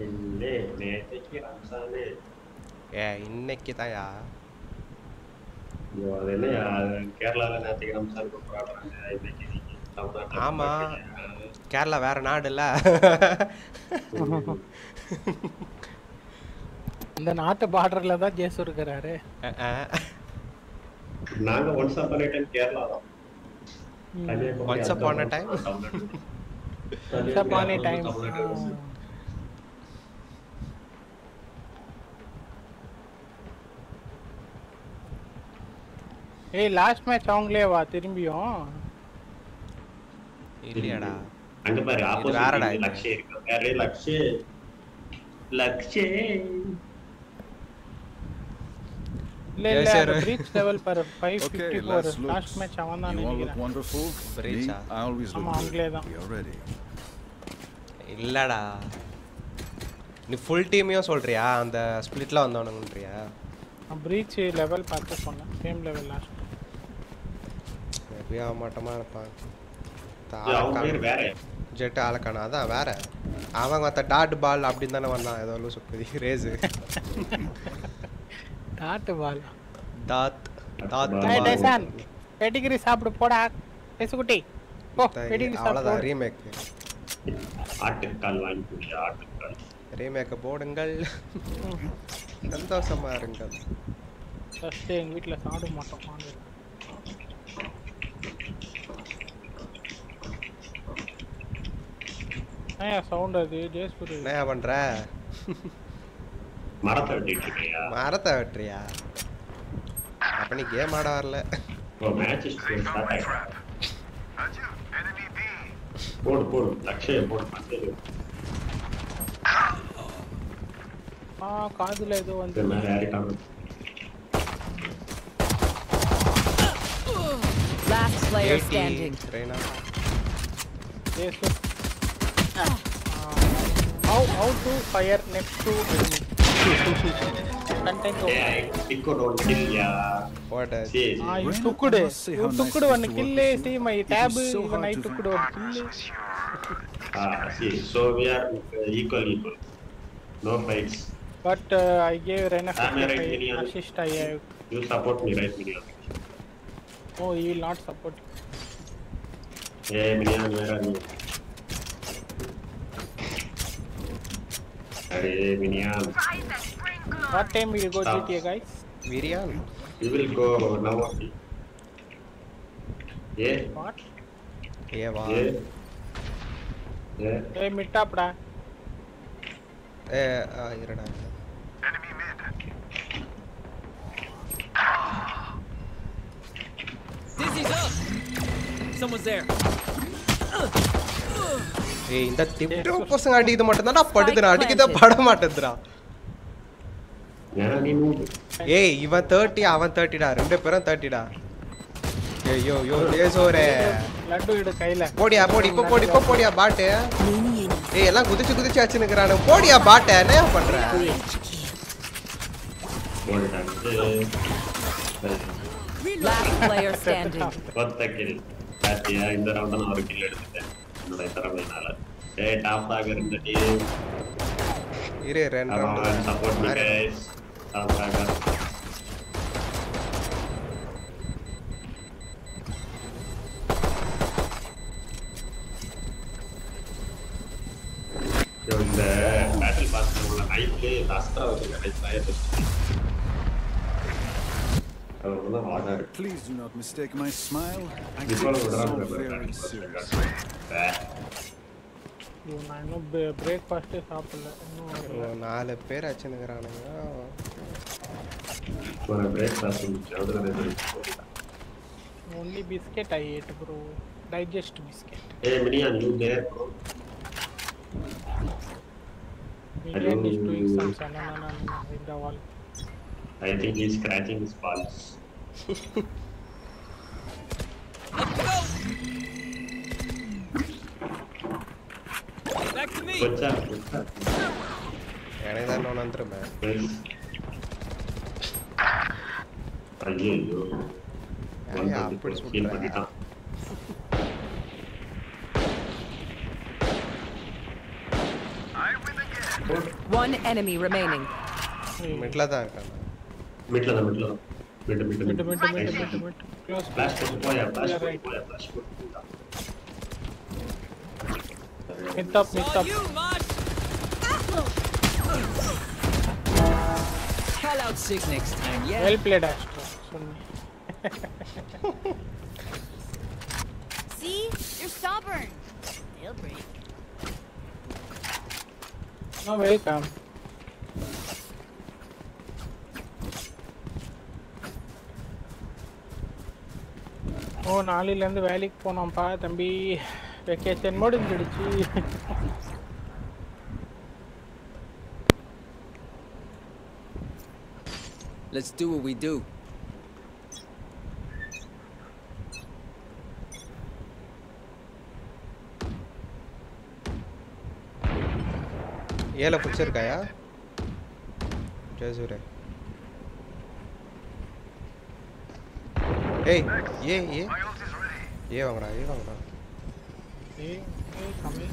इन्ने नेते की रमजान है। ये इन्ने किता यार। यो देने यार केरला में नेते की रमजान को पढ़ा रहे हैं इन्ने किसी की। हाँ माँ केरला वैर नाड़ ला। इधर नाटे बाहर लगा जैसुर करा रहे। नांग once upon a time Kerala था। Once upon a time। Once upon a time. Hey, last match only va thirumbiyum illiyada anga paru opposite lakshay irukku vere lakshay breach level per 554 last match avana nenigira wonderful breach I always look already illada ni full team yo solriya and split la vandanungriya a breach level paatha sonna same level last epiya matama irpa avanga vera jet alakana adha vera avanga matha dot ball appindana vanna edho sukudi raise dot ball dot Tyson pedigree saapdu poda esukutty po pedigree saapdu avladha remake ஆட்டுக்கால் வாங்கிட்டு ஆட்டுக்கால் remake போடுங்கள் சந்தோஷமா இருங்க first எங்க வீட்ல சாடு மாட்டோம் வாங்க ஐயா சவுண்ட் அது ஜேஸ்பூர் என்ன பண்ற மரத்தை வெட்டிட்டு இருக்கியா மரத்தை வெட்டறியா அப்ப நீ கேம் ஆட வரல ஓ மேட்ச் ஸ்டார்ட் ஆயிடுச்சு போடு போடு லட்சிய போடு பத்தே ಕಾಣುದಿಲ್ಲ ಇದು ಅಂತ ಯಾರು ಕಾಣು last player standing Raina yes how to fire next to contact pico don't kill ya what I took one kill see my tab even I took one kill see so we are equal no fights but I gave Rena assist I have you support me right video oh he will not support hey minion where are you hey minion what time we will go GTA guys minion we will go now yeah what yeah wow yeah hey meet up da hey irada enemy mid this is up someone's there hey inda tipro person adidu mattanada padudra adikida padamattadra yani noob hey iva 30 avan 30 da rendu perum 30 da ayyo yo desore laddu idu kaila podiya podi ipo podiya baat hey ella kudichu achinikrana podiya baat enna pandra last player standing what the kill that yeah in the round na or kill edutten ennoda ithara mainala hey top agar inda team ire run round support me guys top agar yo in the battle pass la I play Astra guys try it please do not mistake my smile I can so very serious you know breakfast சாப்பிடல இன்னும் நாலு பேர் அச்சனங்கறானுங்க ஒரு breakfast சாப்பிடுறது only biscuit I ate bro digest biscuit hey minion you there bro minion is doing some sanana in the wall I think he's scratching his balls. Back to me. What's up? I don't know another man. Ayyo. Yeah, put it on. I win again. One enemy remaining. Mitla da irukana. Mid cross blast blast hit up call out six next time yeah well played Astra see you're stubborn they'll break no welcome ஓ நாளையில இருந்து வேலைக்கு போறோம் பா தம்பி vacation முடிஞ்சிடுச்சு Let's do what we do ஏல புடிச்சிருக்காயா ஜெயசூரே Hey, yeah, vangna. Hey, coming.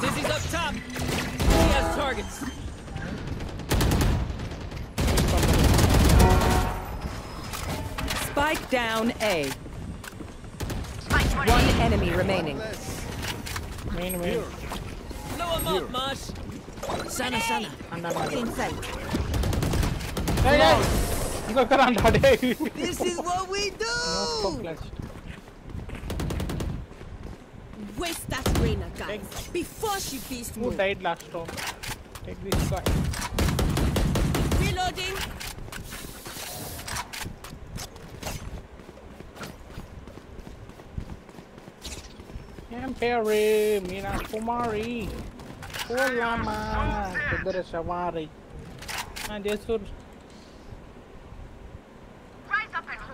This is up top. He has targets. Spike down A. One enemy remaining. Main. Blow him up, Marsh. Sana. Inside. Hey, guys. This is what we do. No, waste that Reyna guys take before she beast move. Who died last round? Take this guy. Reloading. Imperium Mina Kumari. Olá, poder chamar aí. Ah, Jesur.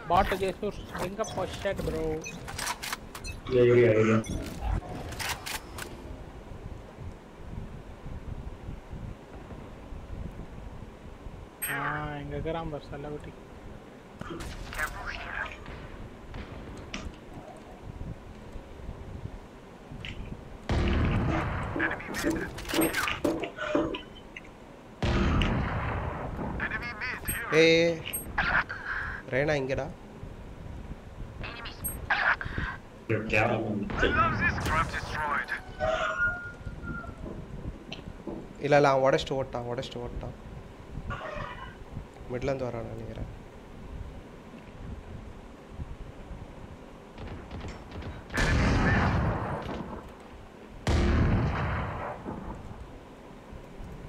Bot Jesur, bring up push shot, bro. Yeah. Ah, enga gram versala beti. Hey, Rena, ingeda. Illa, what is to what? Midland or Rana, ingeda.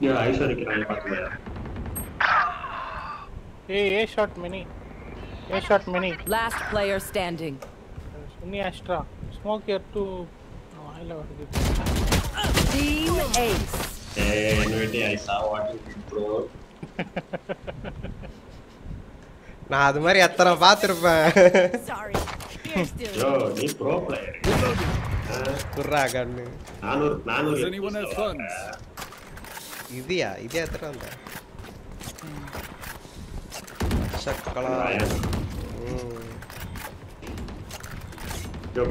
Yeah, I saw it. Hey, A shot mini. Last player standing. Sunni Astra. Smoke here to. No, I love it. Team Ace. Hey, anyway, I saw what you did, bro. Nah, that's why I saw it. Sorry. Yo, he's pro player. Does anyone have funds? This is Sakura. Yo,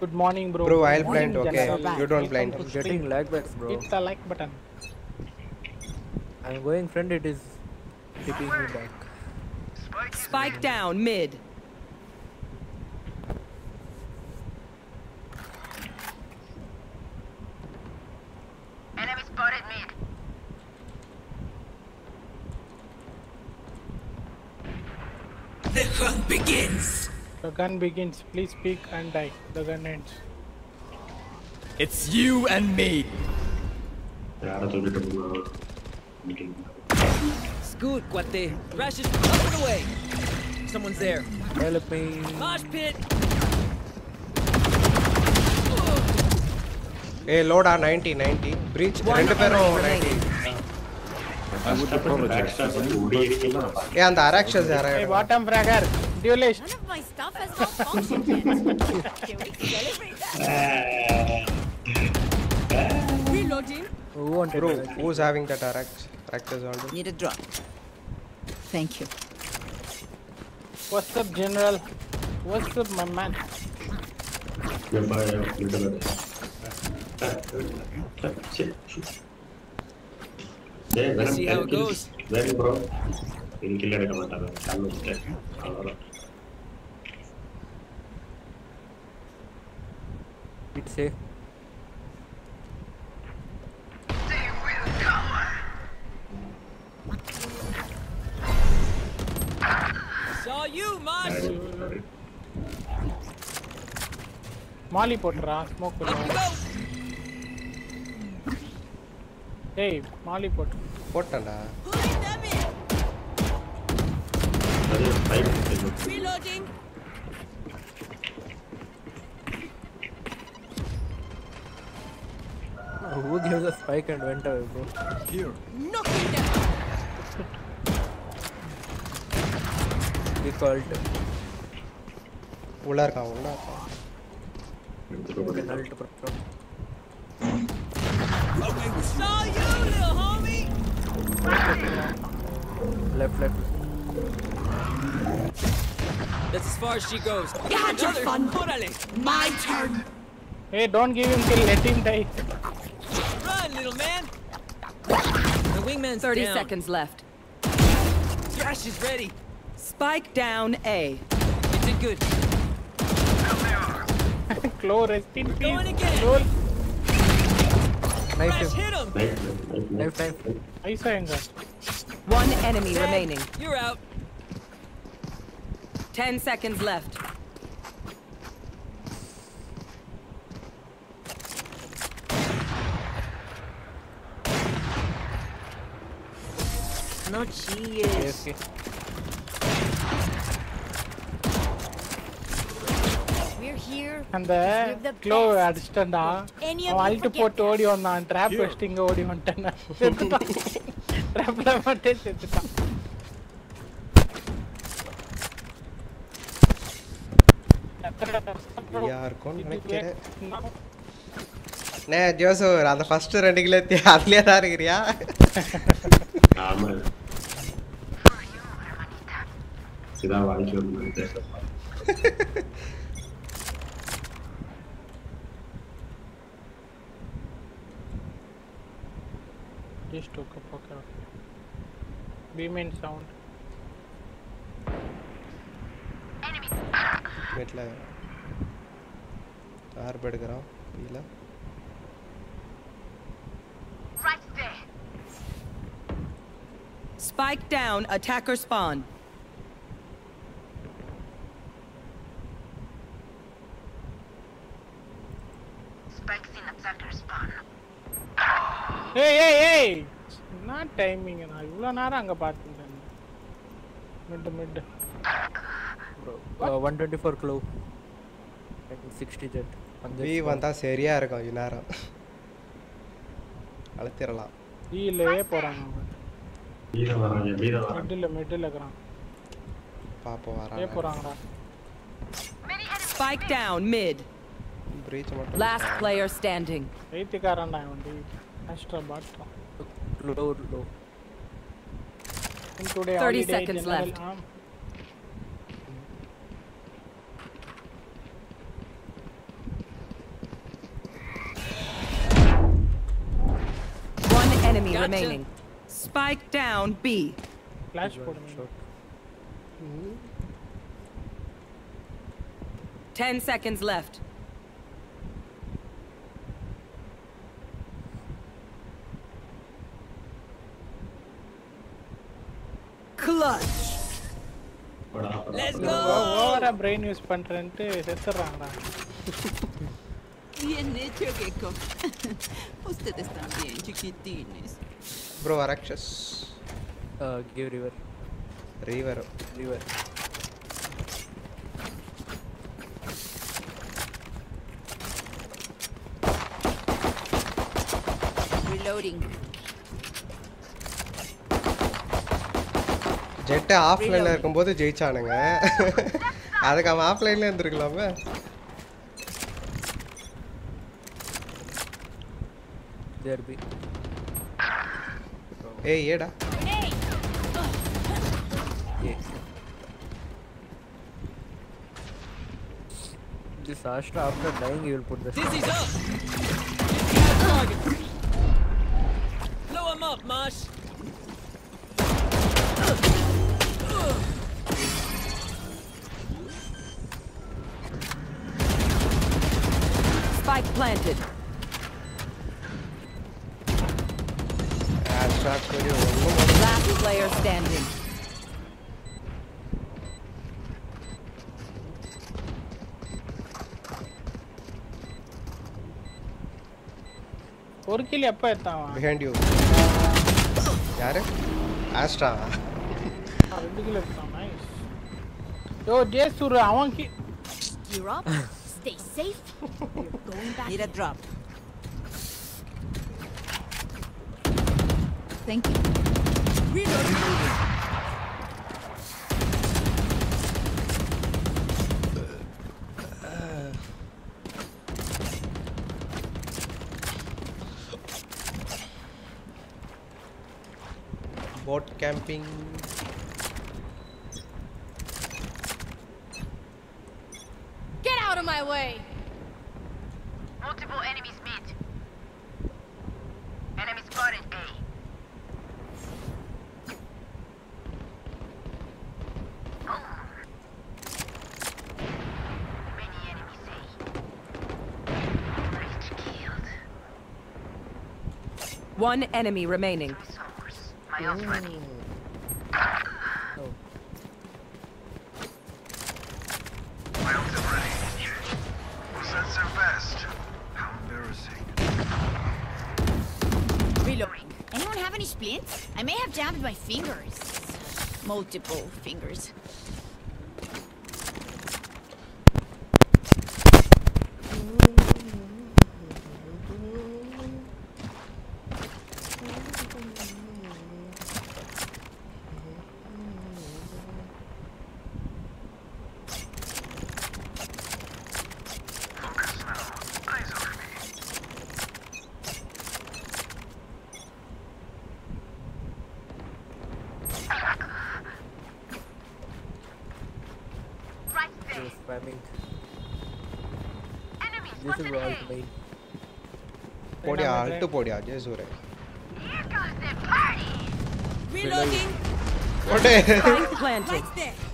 good morning, bro. Bro, I'll blind, okay? You don't blind. I'm getting lag backs, bro. Hit the like button. I'm going, friend. It is tipping me back. Spike down, mid. Enemy spotted mid. The gun begins. Please speak and die. The gun ends. It's you and me. Scoot, Quate. Rash is coming away. Someone's there. Help me. Mosh pit. Hey, load on 90. Breach. Rentepero 90. I would apologize. Yeah, and the Araxes are right. Hey, bottom fragger. Duelist. None of my stuff has malfunctioned yet. Can we celebrate that? Reloading. Bro, who's having that Araxes already? Need a drop. Thank you. What's up, General? What's up, my man? Let's see how it goes. Then, bro, we'll kill it. It's safe. They will come. Saw you, Marshall. Molly potra, smoke. Hey, Molly put. Potala. Reloading. Who gives a spike and went away, bro? Here. Knock it down. Default. Ular ka. Okay, saw you, little homie. Left. That's as far as she goes. Yeah, just fun. My turn. Hey, don't give him kill. Let him die. Run, little man. The wingman's 30 down. Seconds left. Thrash is ready. Spike down A. You did good. Clo, rest in peace. Going again. Clo. Nice. Hit him. Nice. One enemy remaining. You're out. 10 seconds left. No cheese. Okay. We're here And the Clove addition, I'll put Odi on the trap vesting Odi on Tana. Trap. Yeah, कौन मैं क्या है? नहीं जोशो Radha first running लेती है आदमी आता नहीं रिया। नामल। सीधा वाली चोर में देखा। जिस टोक पकड़ा। Beam and sound. बैठला तार बढ़ गया पीला right there spike down attacker spawn spikes in attacker spawn hey not timing na ivlo nara anga paathundan mid Bro, 124 clue. 60 jet. We want that area arka unara. Alathirala. He lay porang. He la. Middle lagra. Papa vara. He porang. Spike down mid. Last player standing. Eighty karanda undi. Astra bat. Low. 30 seconds left. Enemy remaining. Spike down B. Flash for me. 10 seconds left. Clutch. Let's go. What a brain use pantrante setranga. Bro, Araxus. Give river. River. Reloading. Jet offline la irukumbodhu jeichaanunga. Adukku am offline la endirukalaama. There be. Hey, yeda. Hey. Yes. This Astra after dying, you will put the. This is up. Blow him up, Marsh. Spike planted. Last player standing. Or kill appa etta behind you. Yaar Astra. Nice. Yo Jesur avan ki you're up. Stay safe. You're going back. Need a drop. Thank you. Boat camping. Get out of my way. Multiple enemies meet. Enemy spotted A. One enemy remaining. Reloading. Anyone have any splints? I may have jammed my fingers. Multiple fingers. they're spamming. This is all main. Podia, alto podia, just हो रहा है. Here goes the party. Reloading. What? Planting.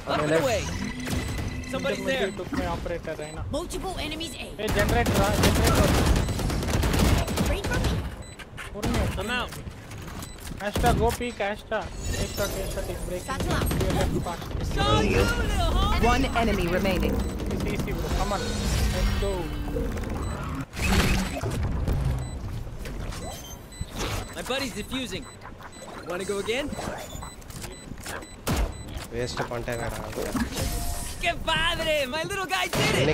Up and away. Somebody's there. Operator है ना. Multiple enemies A. Hey, generate रहा, generate. Wait for me. I'm out. Astra, go peek, Astra. Extra, break. So you little homie. One enemy remaining. Easy, bro. Come on. Let's go. My buddy's defusing. Wanna go again? Waste contact. Que padre! My little guy did it!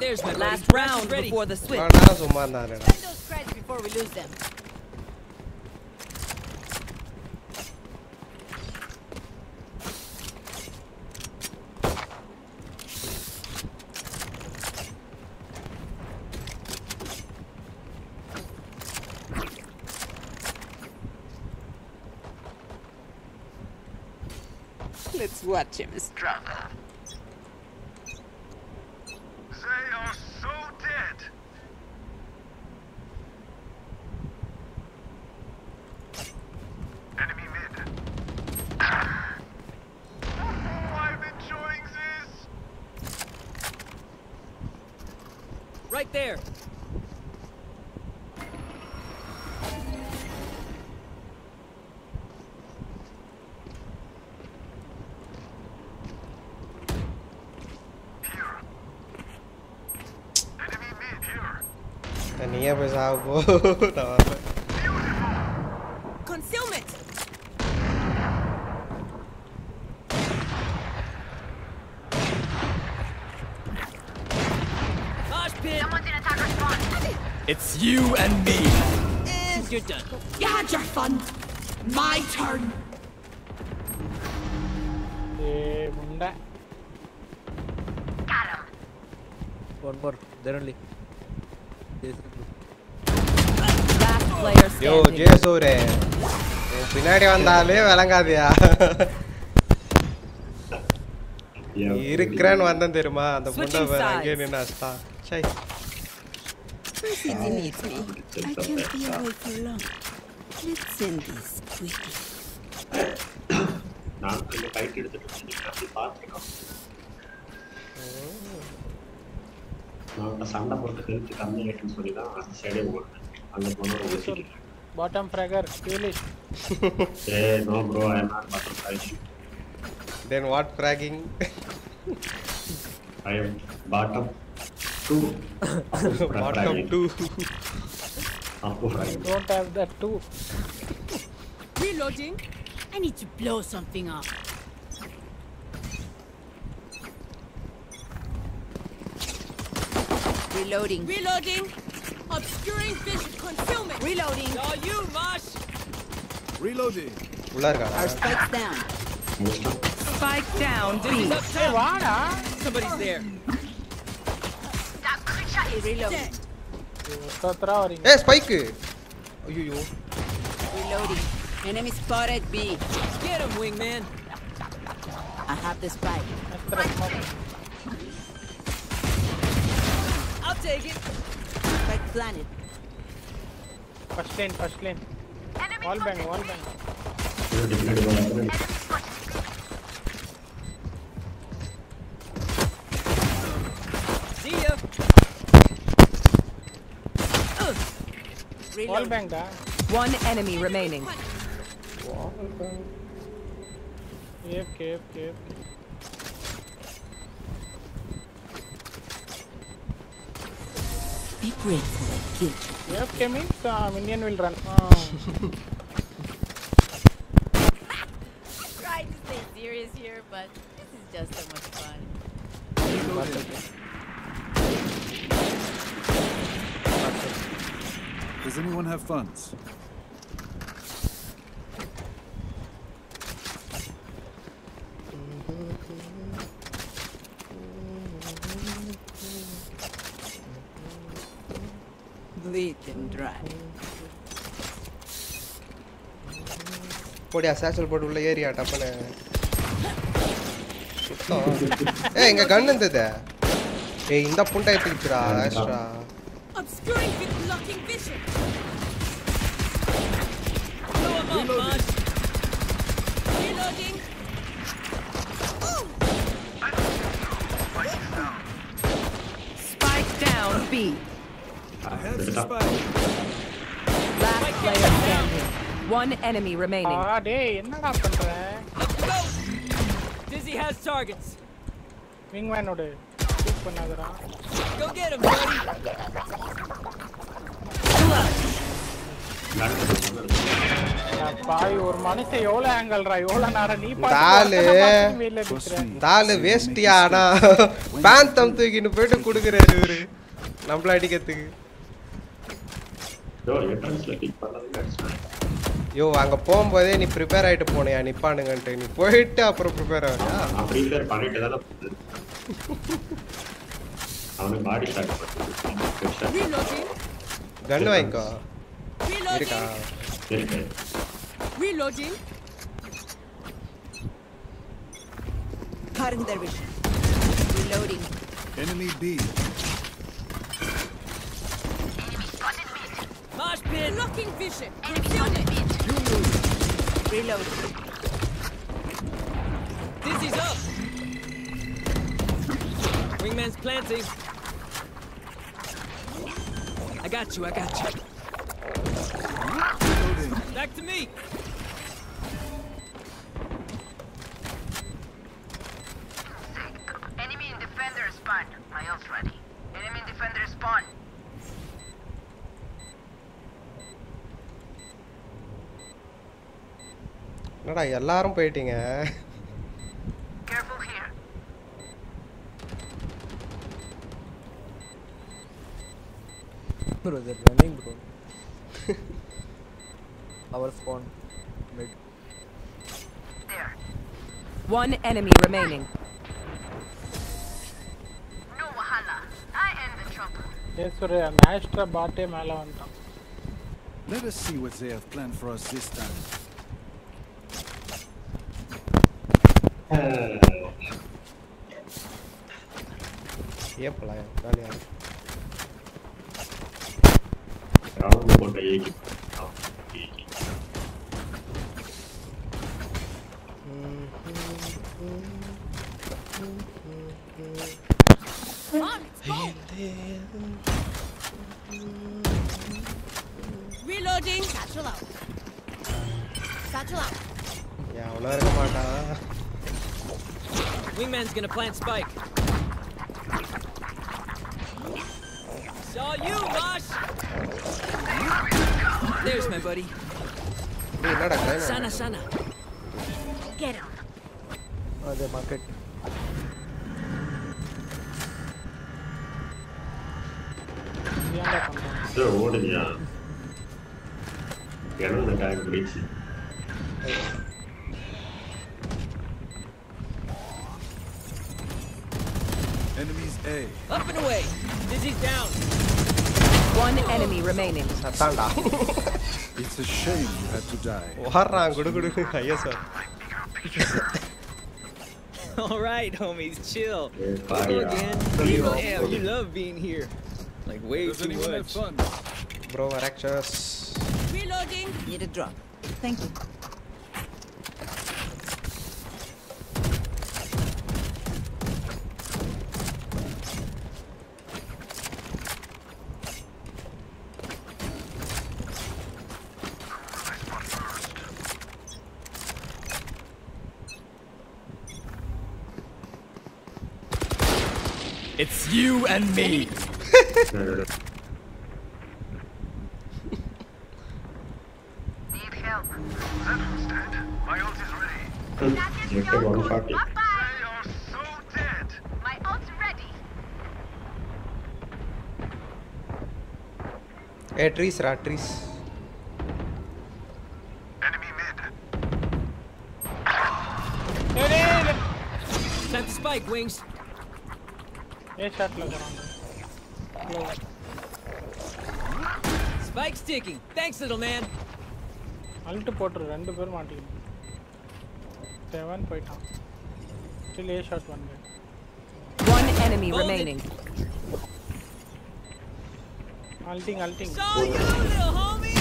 There's my last round before the switch. Spend those creds before we lose them. Let's watch him struggle. They are so dead. Enemy mid. I'm enjoying this. Right there. Concealment. It's you and me. You're done. You had your fun. My turn. Got him. One more. There only. Yo, Jesure. Pinadi vandale velangadiya. Irukran vandan theruma andha punda vange ninasta. Chai. He needs me. I can't be away for long. Let's end this quickly. Naan kille fight eduthu paathukom. Naan sanda portha kelithu kammi item solida adu side odu. Bottom fragger, duelist. Hey, no bro, I am not bottom fragging. Then what fragging? I am bottom 2. Bottom 2. I don't have that 2. Reloading. I need to blow something up. Reloading. Reloading. Obscuring vision, concealment. Reloading. All you, Marsh. Reloading. Our spike's down. Spike down. Dude. Somebody's there. That creature is reloading. Hey, spike. Reloading. Enemy spotted B. Get him, wingman. I have the spike. I'll take it. Planet. First lane, first lane. All bang, all bang. See ya. All bang, da. One enemy remaining. Wow. Yep, yep, yep. Be grateful and guilty. Yep, okay, means minion will run. I'm trying to stay serious here, but this is just so much fun. Does anyone have funds? Bleed them dry. Podia satchel, but area. Hey, inga gun endudha. Hey, inda punta etikra Astra. Obscuring with blocking vision. Reloading. Spike down B. I have the spike. Last player standing. One enemy remaining. Ah, dey enna pandra. Let's go. Dizzy has targets. Wingman odu. Go get him, buddy. Bhai, or manise yola angle ra, yola nara nee pa. Dale waste yana. Phantom thukinu poitu kudukiraru ivaru. Nammala adikathuku. Yo, entrance la kick pannadhu. Yo, anga pombodhe nee prepare aitu poniya, nipaanunga ante nee poitu appo prepare avana. Appo prepare pannite dala podhu. அவனே பாடி shot பண்ணிட்டான். Reloading. கன் வைங்க. Reloading. சரிங்க. Reloading. பாருங்க தர்விஷ். Reloading. Enemy B. Marsh pin. Locking vision. Reload. This is up. Wingman's planting. I got you. Back to me. Enemy and defender spawn. My ult's ready. Enemy and defender spawn. Nada, ellarum poitinga. Careful here. Bro, they're running, bro. Our spawn mid. There. One enemy remaining. No wahala. I end the trouble. Yes, sir. Astra baate mala vanta. Let us see what they have planned for us this time. Yep, like that. Reloading. Satchel out. Yeah, we'll come on now. Wingman's gonna plant spike. Saw you, Marsh. There's my buddy. Hey, not a guy. Sana. Get him. Oh, the market. So what is ya? Get on the guy with reach. Enemies A. Up and away. Dizzy's down. One enemy remaining. It's a shame you had to die. All right, homies, chill. Again. You love being here. Like way too much. Bro, Aractus. Reloading. Need a drop. Thank you. It's you and me. Need help. Zephyr's dead. My ult is ready. You can go fuck it. They are so dead. My ult's ready. Hey, trees. Enemy mid. That spike wings. Spike sticking. Thanks, little man. I'll to potter. Two people are 7 poita. Till A shot one guy. One enemy remaining. Ulting. So you little homie.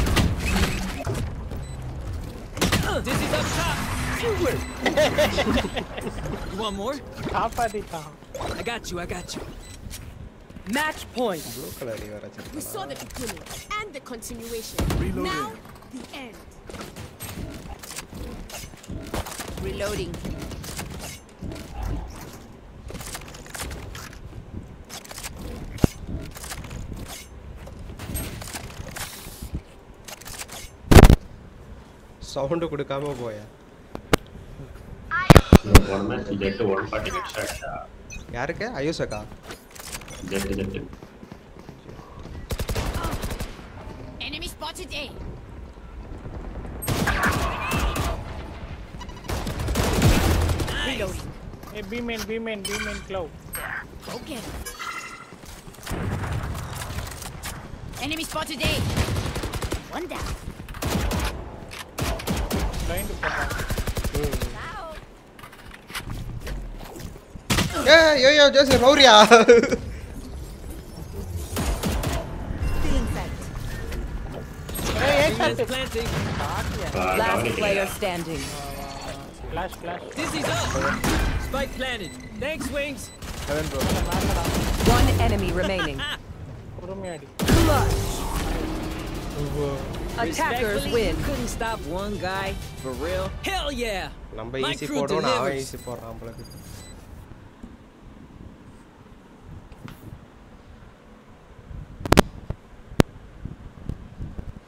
This is up top. You want more? I got you. Match point. We saw the beginning and the continuation. Reloading. Now the end. Reloading. Sound could come up, boy. One match, jet one party shot. Yaar kya? Ayushaka. Jet. Enemy spotted A. Nice. Hey, B main cloud. Okay. Enemy spotted A. One down. Yeah, yo, just Roria. Last player standing. Flash. This is up. Spike planted. Thanks, Wings. One enemy remaining. Attackers win. Couldn't stop one guy for real. Hell yeah. My crew delivers.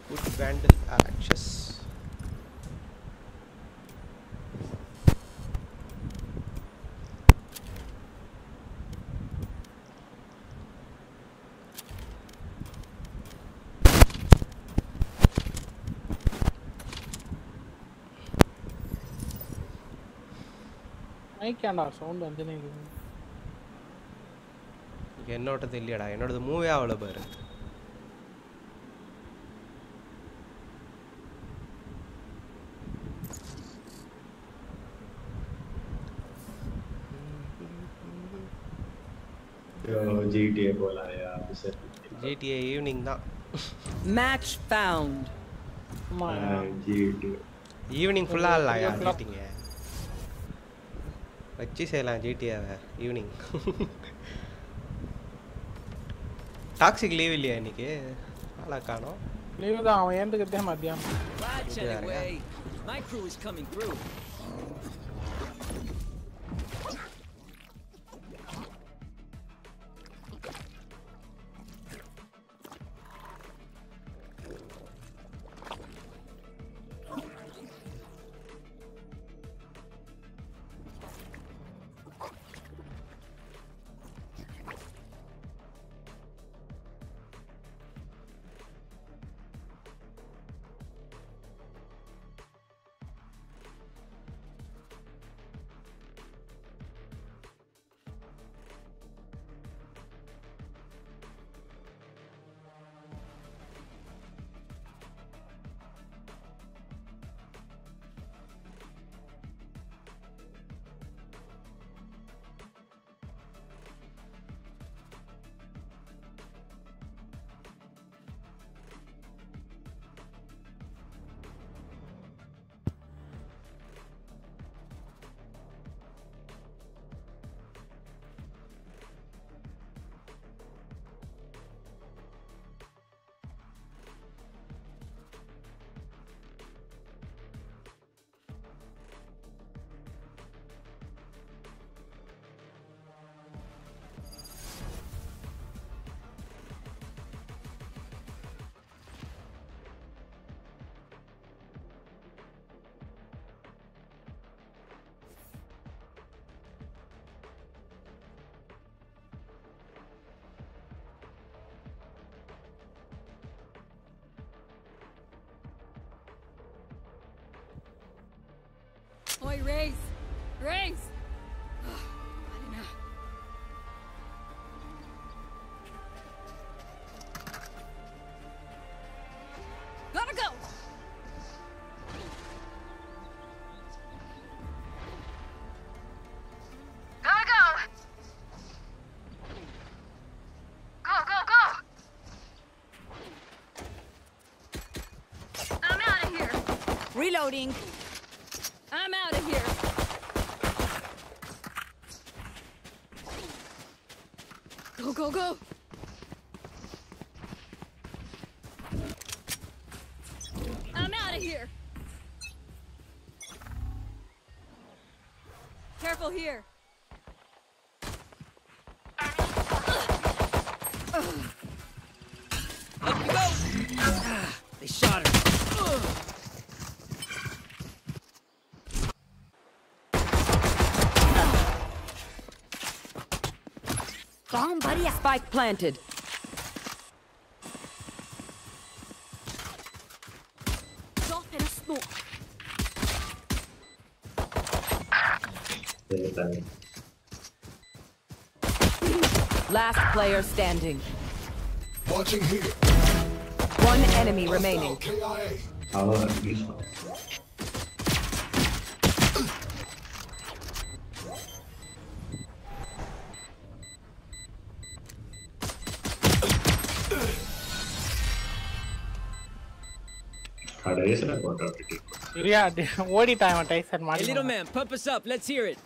Good vandal actions. I cannot sound engineering. You not the Iliada, you know the movie available. GTA bola ya. GTA evening na. Match found. GTA. Evening full alla ya meeting. Let's say GTA evening. Toxic leave liya ni ke. Ala kano. Leave da avan endukitte madhyam. Watch anyway. My crew is coming through. Raise! Gotta go! shouting. I'm out of here. Go, go, go! I'm out of here! Careful here! Up you go! They shot her! Bomb buddy, spike planted. Drop in a smoke. Last player standing. Watching here. One enemy remaining. Yeah, what did I want? I said, hey, little man, pump us up. Let's hear it.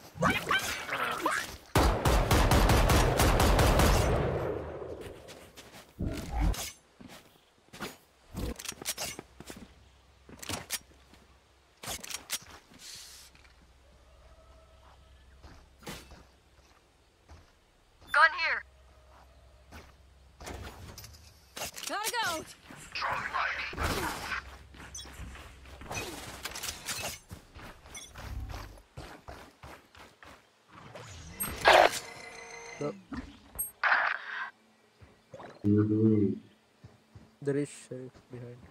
There is Sheriff behind.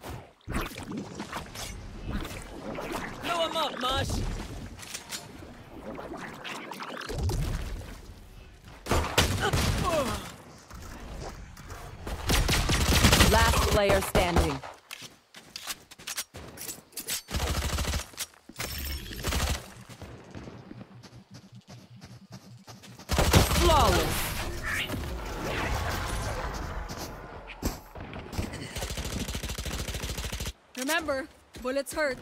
Blow him up, Marsh! Last player standing. Remember, bullets hurt.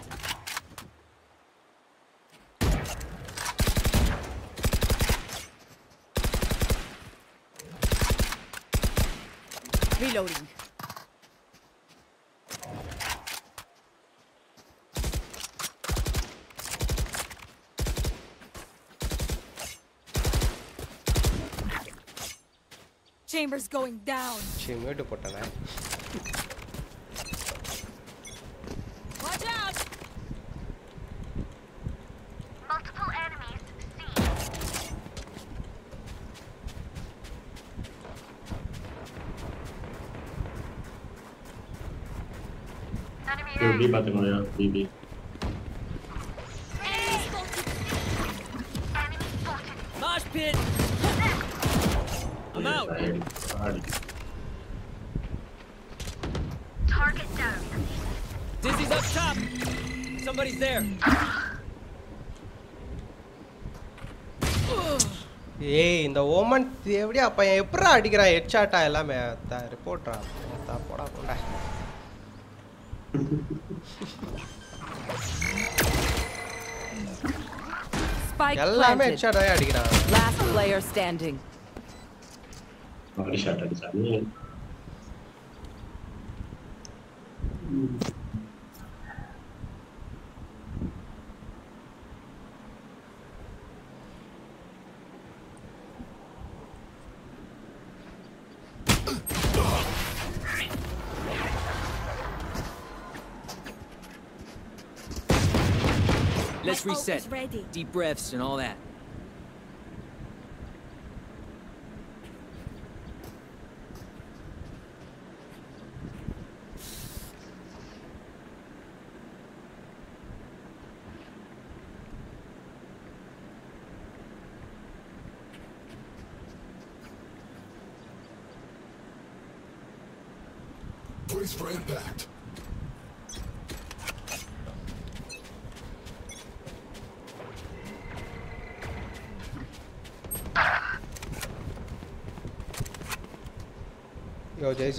Reloading. Chambers going down. Chamber to put a line. B batting on the BB. Mosh pit! I'm out! Target down. Dizzy's up top! Somebody's there! Hey, in the woman, every up I pride chat I lame at the reporter. Spike planted. Last player standing. Let's reset. Deep breaths and all that. Brace for impact. Yo, Jay's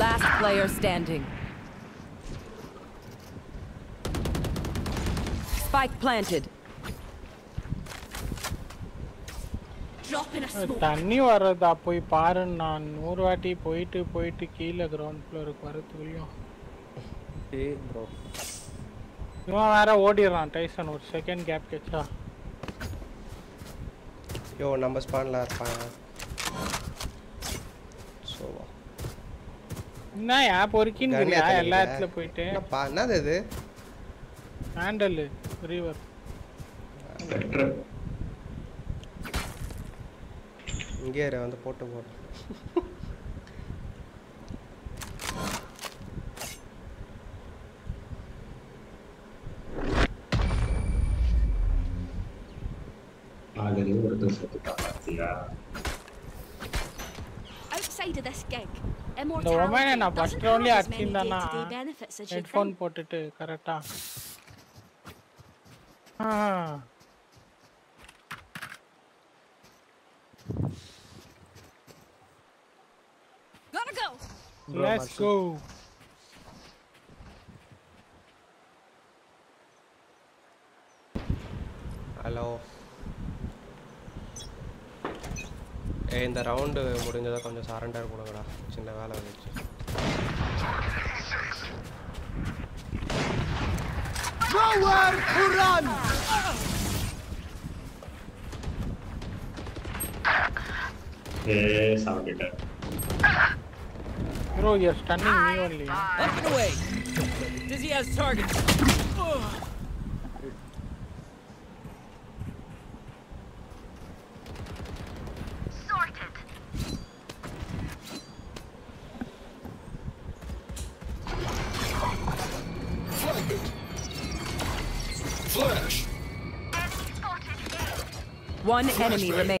Last player standing. Spike planted. Drop in a smoke. தண்ணி வரதா போய் பாரு நான் 100 வாட்டி போயிட்டு கீழ ground ஃப்ளோருக்கு வரதுக்குள்ள. ஏய் bro. இவன் வேற ஓடிறான் டைசன் ஒரு செகண்ட் கேப் கேச்சா. யோ நம்ம ஸ்பான்ல இருப்பான். சோவா. என்ன ஆப் ஒர்க்கிங் இல்லையா எல்லா இடத்துல போயிட்டு. என்னது இது? Handle river. இங்கே வந்து போட்டு ஆகவே ஒருத்தன் செத்துட்டான்யா outside of this gig immortality நான் ஃபர்ஸ்ட் ரவுண்ட்ல அடிச்சிந்தானா ஹெட்போன் போட்டுட்டு கரெக்ட்டா Gotta go. Let's go. Hello. In the round, mudinjada konja surrender podunga chinna vela velichu nowhere to run sounded bro you're stunning me only up and away dizzy has target One enemy remains.